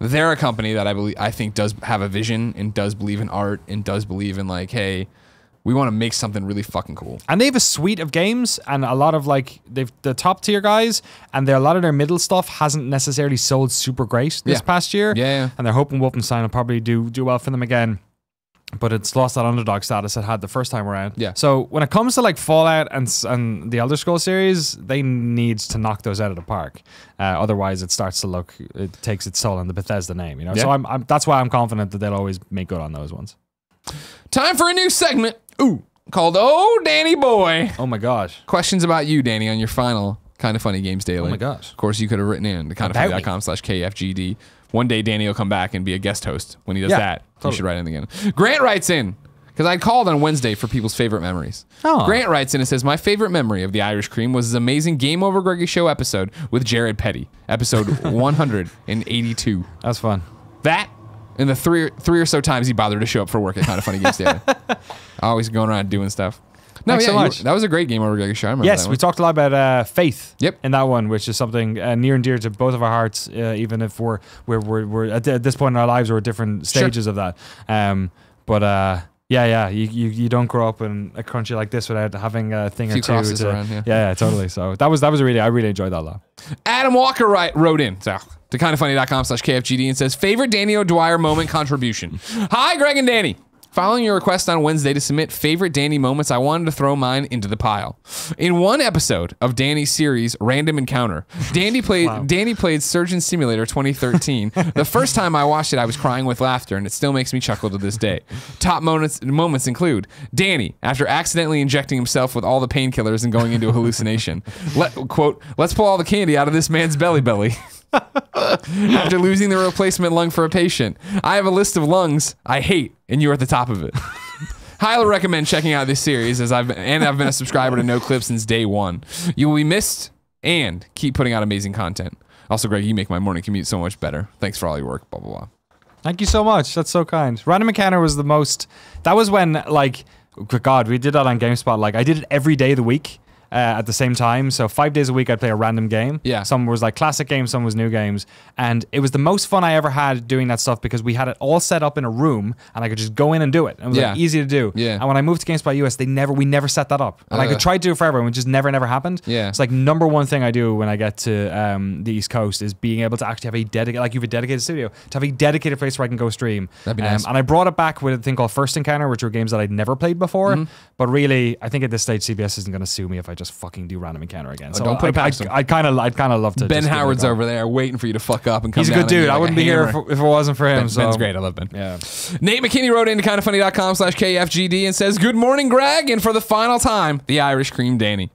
they're a company that I believe I think does have a vision and does believe in art and does believe in, like, hey, we want to make something really fucking cool. And they have a suite of games and a lot of, like, they've the top tier guys, and a lot of their middle stuff hasn't necessarily sold super great this yeah. past year. Yeah, yeah. And they're hoping Wolfenstein will probably do do well for them again. But it's lost that underdog status it had the first time around. Yeah. So when it comes to, like, Fallout and and the Elder Scrolls series, they need to knock those out of the park. Uh, otherwise, it starts to look, it takes its toll on the Bethesda name. You know. Yeah. So I'm, I'm that's why I'm confident that they'll always make good on those ones. Time for a new segment. Ooh, called Oh Danny Boy. Oh my gosh. Questions about you, Danny, on your final Kinda Funny Games Daily. Oh my gosh. Of course, you could have written in to kinda funny dot com slash K F G D. One day, Danny will come back and be a guest host. When he does yeah, that, totally. You should write in again. Grant writes in, because I called on Wednesday for people's favorite memories. Oh. Grant writes in and says, my favorite memory of the Irish Cream was his amazing Game Over Greggy Show episode with Jared Petty. Episode one hundred eighty-two. That was fun. That In the three three or so times he bothered to show up for work at Kinda Funny Games Daily. Always going around doing stuff. No, Thanks yeah, so much. You, that was a great game over Greg show. I remember yes, that one. We talked a lot about uh, faith. Yep. In that one, which is something uh, near and dear to both of our hearts, uh, even if we're we're we're, we're at, at this point in our lives we're at different stages sure. of that. Um, but uh, yeah, yeah, you, you you don't grow up in a country like this without having a thing a or two. To, around, yeah. yeah, yeah, totally. So that was that was a really I really enjoyed that a lot. Adam Walker right wrote in. So. To kinda funny dot com slash K F G D and says, favorite Danny O'Dwyer moment contribution. Hi, Greg and Danny. Following your request on Wednesday to submit favorite Danny moments, I wanted to throw mine into the pile. In one episode of Danny's series, Random Encounter, Danny played wow. Danny played Surgeon Simulator twenty thirteen. The first time I watched it, I was crying with laughter, and it still makes me chuckle to this day. Top moments, moments include Danny, after accidentally injecting himself with all the painkillers and going into a hallucination. Let, quote, let's pull all the candy out of this man's belly belly. After losing the replacement lung for a patient. I have a list of lungs I hate, and you're at the top of it. Highly recommend checking out this series, as I've been, and I've been a subscriber to Noclip since day one. You will be missed, and keep putting out amazing content. Also, Greg, you make my morning commute so much better. Thanks for all your work, blah, blah, blah. Thank you so much. That's so kind. Random Encounter was the most... That was when, like... God, we did that on GameSpot. Like, I did it every day of the week. Uh, at the same time, so five days a week I'd play a random game. Yeah. Some was like classic games, some was new games, and it was the most fun I ever had doing that stuff because we had it all set up in a room and I could just go in and do it. It was yeah. like easy to do. Yeah. And when I moved to GameSpy U S, they never we never set that up, and uh, I could try to do it forever, and it just never never happened. Yeah. It's like number one thing I do when I get to um, the East Coast is being able to actually have a dedicated, like you have a dedicated studio, to have a dedicated place where I can go stream. That'd be um, nice. And I brought it back with a thing called First Encounter, which were games that I'd never played before. Mm-hmm. But really, I think at this stage C B S isn't going to sue me if I just. Just fucking do Random Encounter again. Oh, so don't put I, it I, I kind of, I'd kind of love to. Ben Howard's over there waiting for you to fuck up and come. He's down a good dude. Like I wouldn't be here if, if it wasn't for him. Ben, so. Ben's great. I love Ben. Yeah. Nate McKinney wrote into kinda funny dot com slash K F G D and says, "Good morning, Greg, and for the final time, the Irish cream, Danny.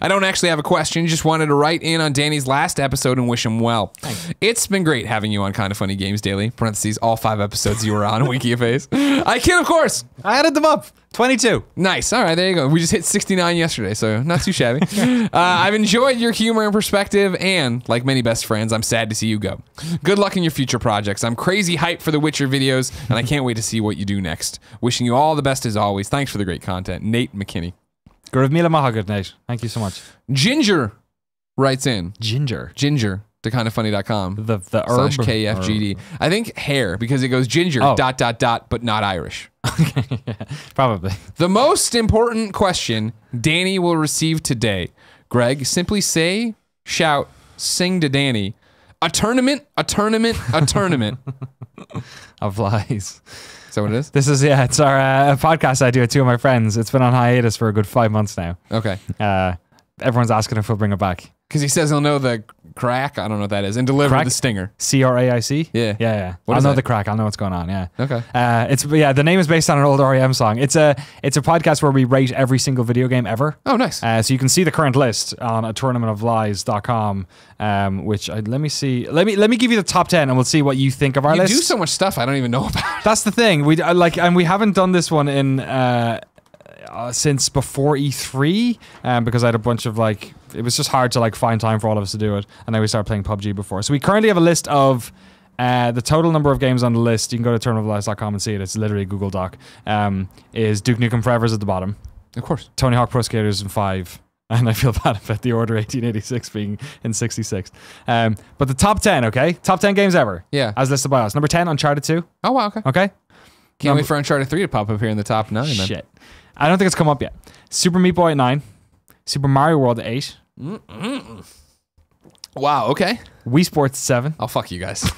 I don't actually have a question. Just wanted to write in on Danny's last episode and wish him well. Thanks. It's been great having you on Kinda Funny Games Daily. Parentheses all five episodes you were on. Winky a face. I kid, of course. I added them up. twenty-two. Nice. All right, there you go. We just hit sixty-nine yesterday, so not too shabby. uh, I've enjoyed your humor and perspective, and like many best friends, I'm sad to see you go. Good luck in your future projects. I'm crazy hyped for the Witcher videos, and I can't wait to see what you do next. Wishing you all the best as always. Thanks for the great content, Nate McKinney." Thank you so much. Ginger writes in. Ginger. Ginger to kinda funny dot com. The the herb slash K F G D. Herb. I think hair, because it goes ginger oh. dot dot dot, but not Irish. Okay, yeah, probably. The most important question Danny will receive today. Greg, simply say, shout, sing to Danny. A tournament, a tournament, a tournament. Of lies. Is that what it is? This is, yeah, it's our uh, podcast I do with two of my friends. It's been on hiatus for a good five months now. Okay. Uh, everyone's asking if we'll bring it back. Because he says he'll know the crack. I don't know what that is. And deliver crack? The stinger. C R A I C? Yeah. Yeah, yeah. What I'll know that? The crack. I'll know what's going on, yeah. Okay. Uh, it's yeah, the name is based on an old R E M song. It's a it's a podcast where we rate every single video game ever. Oh, nice. Uh, so you can see the current list on a tournament of lies dot com. Um, which I, let me see. Let me let me give you the top ten, and we'll see what you think of our you list. You do so much stuff I don't even know about. That's the thing. We like, and we haven't done this one in uh, uh, since before E three, um, because I had a bunch of like. It was just hard to like find time for all of us to do it, and then we started playing P U B G before. So we currently have a list of uh, the total number of games on the list. You can go to tournament of lies dot com and see it. It's literally a Google Doc. Um, is Duke Nukem Forever's at the bottom? Of course. Tony Hawk Pro Skater's in five. And I feel bad about the order eighteen eighty-six being in sixty-sixth. Um, but the top ten, okay? Top ten games ever. Yeah. As listed by us. Number ten, Uncharted two. Oh, wow, okay. Okay? Can't Number wait for Uncharted three to pop up here in the top nine. Shit. Then. I don't think it's come up yet. Super Meat Boy at nine. Super Mario World at eight. Mm-mm. Wow, okay. Wii Sports seven. Oh, fuck you guys.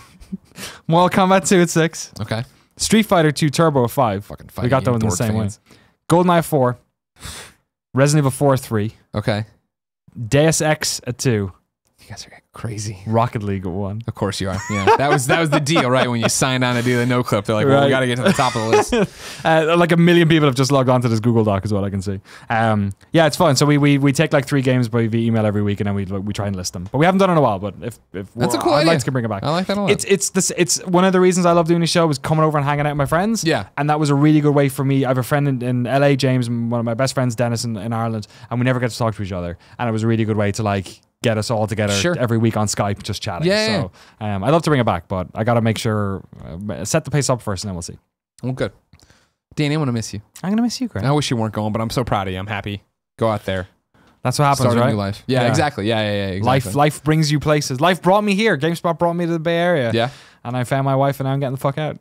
Mortal Kombat two at six. Okay. Street Fighter two Turbo at five. Fucking fighting. We got that one in the same fans. Way. GoldenEye four. Resident Evil four at three. Okay. Deus Ex at two. You guys are crazy. Rocket League at one. Of course you are. Yeah, that was that was the deal, right? When you signed on to do the Noclip, they're like, well, right. we got to get to the top of the list. uh, like a million people have just logged onto this Google Doc, is what I can see. Um, yeah, it's fun. So we we we take like three games by email every week, and then we we try and list them. But we haven't done it in a while. But if if that's a cool idea. I'd like to bring it back. I like that a lot. It's it's this it's one of the reasons I love doing the show was coming over and hanging out with my friends. Yeah, and that was a really good way for me. I have a friend in, in L A, James, and one of my best friends, Dennis, in, in Ireland, and we never get to talk to each other. And it was a really good way to like. get us all together sure. every week on Skype just chatting. Yeah, so um, I'd love to bring it back, but I got to make sure, uh, set the pace up first and then we'll see. Well, good. Danny, I'm going to miss you. I'm going to miss you, Greg. I wish you weren't going, but I'm so proud of you. I'm happy. Go out there. That's what happens, Start right? a new life. Yeah, yeah, exactly. Yeah, yeah, yeah. Exactly. Life, life brings you places. Life brought me here. GameSpot brought me to the Bay Area. Yeah. And I found my wife, and now I'm getting the fuck out.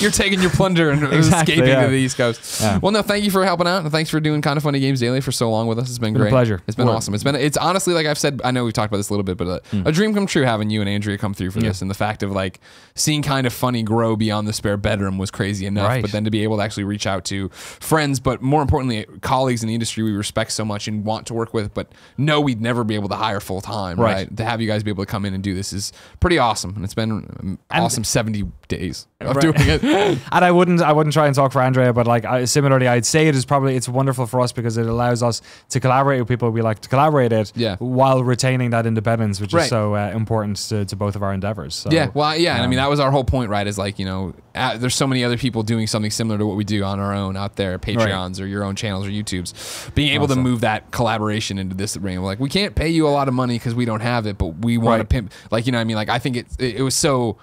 You're taking your plunger and exactly, escaping yeah. to the East Coast. Yeah. Well, no, thank you for helping out, and thanks for doing Kinda Funny Games Daily for so long with us. It's been, it's been great. A pleasure. It's been Word. awesome. It's been. It's honestly, like I've said, I know we've talked about this a little bit, but uh, mm. a dream come true having you and Andrea come through for yeah. this, and the fact of like seeing Kinda Funny grow beyond the spare bedroom was crazy enough. Right. But then to be able to actually reach out to friends, but more importantly, colleagues in the industry we respect so much and want to work with, but no, we'd never be able to hire full time, right. right? To have you guys be able to come in and do this is pretty awesome, and it's been an and awesome seventy days of right. doing it. And I wouldn't, I wouldn't try and talk for Andrea, but like I, similarly, I'd say it is probably it's wonderful for us because it allows us to collaborate with people we like to collaborate at, yeah. while retaining that independence, which right. is so uh, important to, to both of our endeavors. So, yeah, well, yeah, um, and I mean that was our whole point, right? Is like you know, at, there's so many other people doing something similar to what we do on our own out there, Patreons right. or your own channels or YouTubes, being able to move that collaboration into this ring. We're like, we can't pay you a lot of money because we don't have it, but we want right. to pimp. Like, you know what I mean? Like, I think it, it, it was so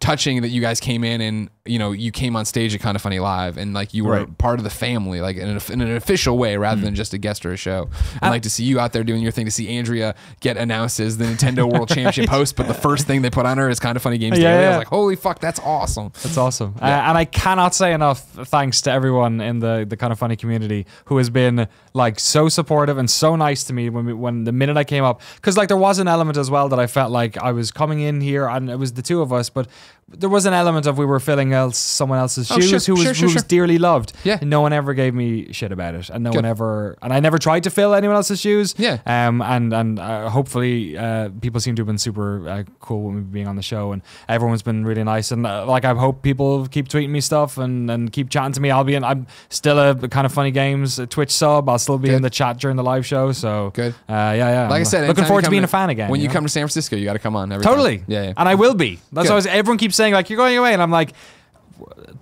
touching that you guys came in and, you know, you came on stage at Kinda Funny Live and, like, you were right. part of the family, like, in an, in an official way rather mm. than just a guest or a show. I'd like to see you out there doing your thing, to see Andrea get announced as the Nintendo World Championship host, but the first thing they put on her is Kinda Funny Games yeah, Daily. Yeah. I was like, holy fuck, that's awesome. That's awesome. Yeah. Uh, and I cannot say enough thanks to everyone in the, the Kinda Funny community who has been, like, so supportive and so nice to me when, we, when the minute I came up. Because, like, there was an element as well that I felt like I was coming in here and it was the two of us, but there was an element of we were filling else someone else's shoes oh, sure, who, was, sure, sure, who was dearly loved. Yeah. And no one ever gave me shit about it. And no Good. one ever, and I never tried to fill anyone else's shoes. Yeah. Um. And and uh, hopefully uh, people seem to have been super uh, cool with me being on the show, and everyone's been really nice. And uh, like I hope people keep tweeting me stuff and and keep chatting to me. I'll be in. I'm still a Kinda Funny Games a Twitch sub. I'll still be Good. in the chat during the live show. So Good. Uh, yeah, yeah. Like I'm I said, looking forward to being to, a fan again. When you, you know? come to San Francisco, you got to come on. Every totally. Time. Yeah, yeah. And I will be. That's always everyone keeps saying like you're going away, and I'm like.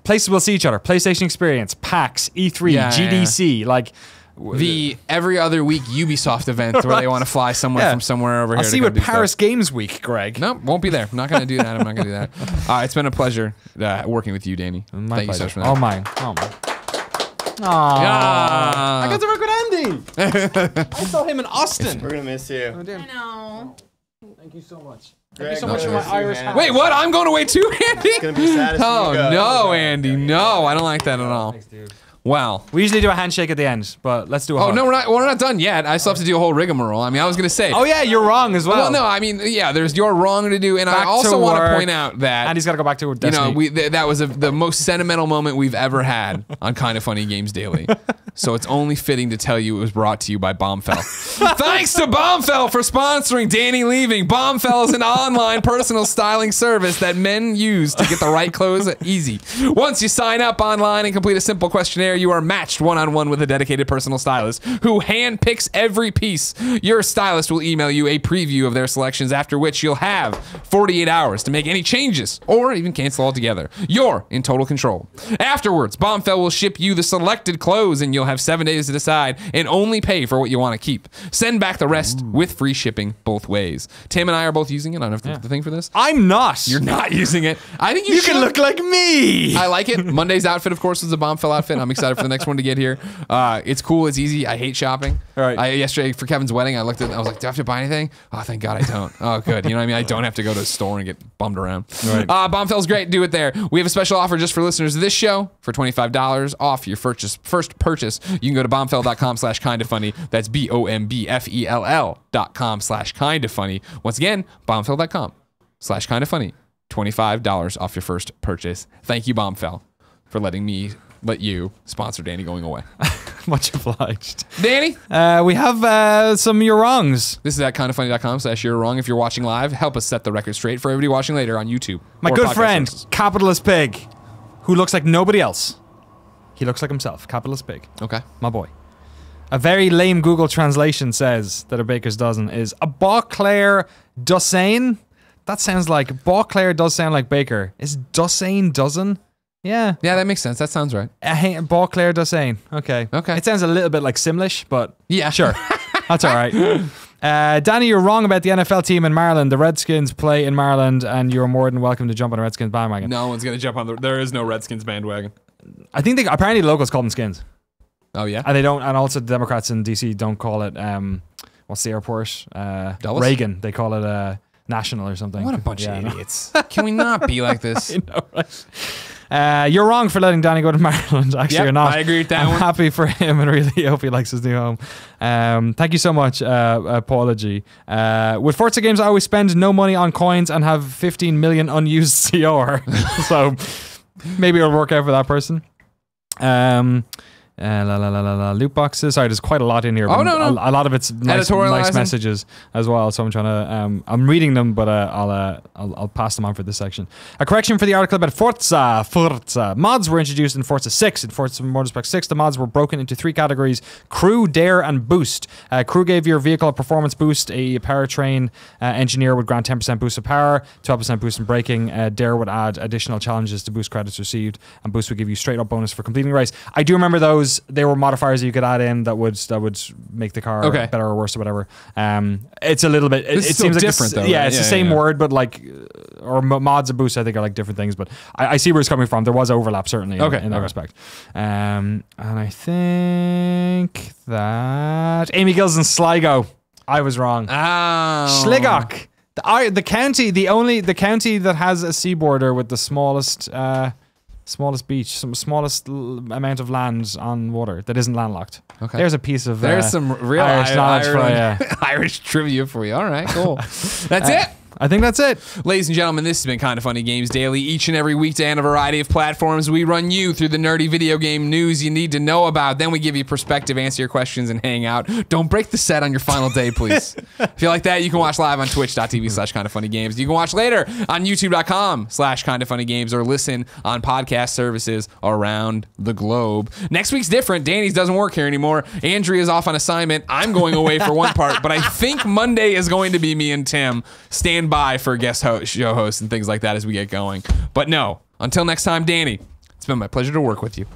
Places we'll see each other. PlayStation Experience, PAX, E three, yeah, G D C, yeah. like the every other week Ubisoft event right. where they want to fly somewhere yeah. from somewhere over I'll here. I'll see you at Paris stuff. Games Week, Greg. No, nope, won't be there. I'm not going to do that. I'm not going to do that. Uh, it's been a pleasure uh, working with you, Danny. My Thank pleasure. you so much for that. Oh my, oh my. Aww. Yeah. I got to work with Andy. I saw him in Austin. We're gonna miss you. Oh, I know. Thank you so much. Greg, so much for my Irish hat. Wait, what? I'm going away too, Andy? It's gonna be sad as oh, no, Andy. No, I don't like that at all. Thanks, dude. Wow. We usually do a handshake at the end, but let's do a Oh, hug. no, we're not, we're not done yet. I still have to do a whole rigmarole. I mean, I was going to say. Oh, yeah, you're wrong as well. Well, no, I mean, yeah, there's you're wrong to do, and back I also want to point out that. And he's got to go back to Destiny. You know, we, th that was a, the most sentimental moment we've ever had on Kinda Funny Games Daily. So it's only fitting to tell you it was brought to you by Bombfell. Thanks to Bombfell for sponsoring Danny leaving. Bombfell is an online personal styling service that men use to get the right clothes easy. Once you sign up online and complete a simple questionnaire, you are matched one-on-one with a dedicated personal stylist who handpicks every piece. Your stylist will email you a preview of their selections, after which you'll have forty-eight hours to make any changes or even cancel altogether. You're in total control. Afterwards, Bombfell will ship you the selected clothes and you'll have seven days to decide and only pay for what you want to keep. Send back the rest Ooh. with free shipping both ways. Tim and I are both using it. I don't know if yeah. the thing for this. I'm not. You're not using it. I think you, you should. You can look like me. I like it. Monday's outfit, of course, is a Bombfell outfit. I'm excited for the next one to get here. Uh, it's cool. It's easy. I hate shopping. All right. I, yesterday for Kevin's wedding, I looked at. I was like, do I have to buy anything? Oh, thank God I don't. Oh, good. You know what I mean? I don't have to go to a store and get bummed around. Right. Uh, Bombfell's great. Do it there. We have a special offer just for listeners of this show for twenty-five dollars off your purchase, first purchase. You can go to bombfell dot com slash kinda funny. That's B O M B F E L L dot com slash kinda funny. Once again, bombfell dot com slash kinda funny. twenty-five dollars off your first purchase. Thank you, Bombfell, for letting me. Let you sponsor Danny going away. Much obliged. Danny? Uh, we have uh, some You're Wrongs. This is at kinda funny dot com slash you're wrong. If you're watching live, help us set the record straight for everybody watching later on YouTube. My good friend, services. Capitalist Pig, who looks like nobody else. He looks like himself. Capitalist Pig. Okay. My boy. A very lame Google translation says that a baker's dozen is a Beauclair Dozen. That sounds like, Beauclair does sound like baker. Is Dozen dozen? Yeah. Yeah, that makes sense. That sounds right. Uh, Beauclair Dozen. Okay. Okay. It sounds a little bit like Simlish, but yeah, sure. That's all right. Uh, Danny, you're wrong about the N F L team in Maryland. The Redskins play in Maryland, and you're more than welcome to jump on a Redskins bandwagon. No one's going to jump on the... There is no Redskins bandwagon. I think they... Apparently, locals call them skins. Oh, yeah? And they don't... And also, the Democrats in D C don't call it... Um, what's the airport? Uh, Reagan. They call it uh, National or something. What a bunch yeah, of idiots. Can we not be like this? I know, right? Uh, you're wrong for letting Danny go to Maryland. Actually, yep, you're not. I agree with that I'm one. Happy for him, and really hope he likes his new home. Um, thank you so much. Uh, apology. Uh, with Forza games, I always spend no money on coins and have fifteen million unused C R. So maybe it'll work out for that person. Um, uh, la, la, la, la, la, loot boxes. Sorry, there's quite a lot in here. Oh, no, no. A, a lot of it's nice, nice messages as well. So I'm trying to. Um, I'm reading them, but uh, I'll, uh, I'll I'll pass them on for this section. A correction for the article about Forza. Forza mods were introduced in Forza six. In Forza Motorsport six, the mods were broken into three categories: crew, dare, and boost. Uh, crew gave your vehicle a performance boost. A powertrain uh, engineer would grant ten percent boost of power, twelve percent boost in braking. Uh, dare would add additional challenges to boost credits received, and boost would give you straight up bonus for completing the race. I do remember those. There were modifiers you could add in that would that would make the car okay. better or worse or whatever. Um, it's a little bit. It, it seems like different, though. Yeah, right? it's yeah, the same yeah. word, but like, or mods and boosts, I think, are like different things. But I, I see where it's coming from. There was overlap certainly okay. in, in that okay. respect. Um, and I think that Amy Gill's in Sligo. I was wrong. Oh. Sligok, the, I, the county, the only the county that has a sea border with the smallest. Uh, Smallest beach, some smallest l amount of land on water that isn't landlocked. Okay, there's a piece of there's uh, some real Irish I knowledge Irish, for you. Irish trivia for you. All right, cool. That's uh, it. I think that's it. Ladies and gentlemen, this has been Kinda Funny Games Daily. Each and every weekday on a variety of platforms, we run you through the nerdy video game news you need to know about. Then we give you perspective, answer your questions, and hang out. Don't break the set on your final day, please. If you like that, you can watch live on twitch.tv slash kindafunnygames. You can watch later on youtube.com slash kindafunnygames or listen on podcast services around the globe. Next week's different. Danny's doesn't work here anymore. Andrea's off on assignment. I'm going away for one part, but I think Monday is going to be me and Tim. Stand by for guest host, show hosts and things like that as we get going. But no, until next time, Danny, it's been my pleasure to work with you.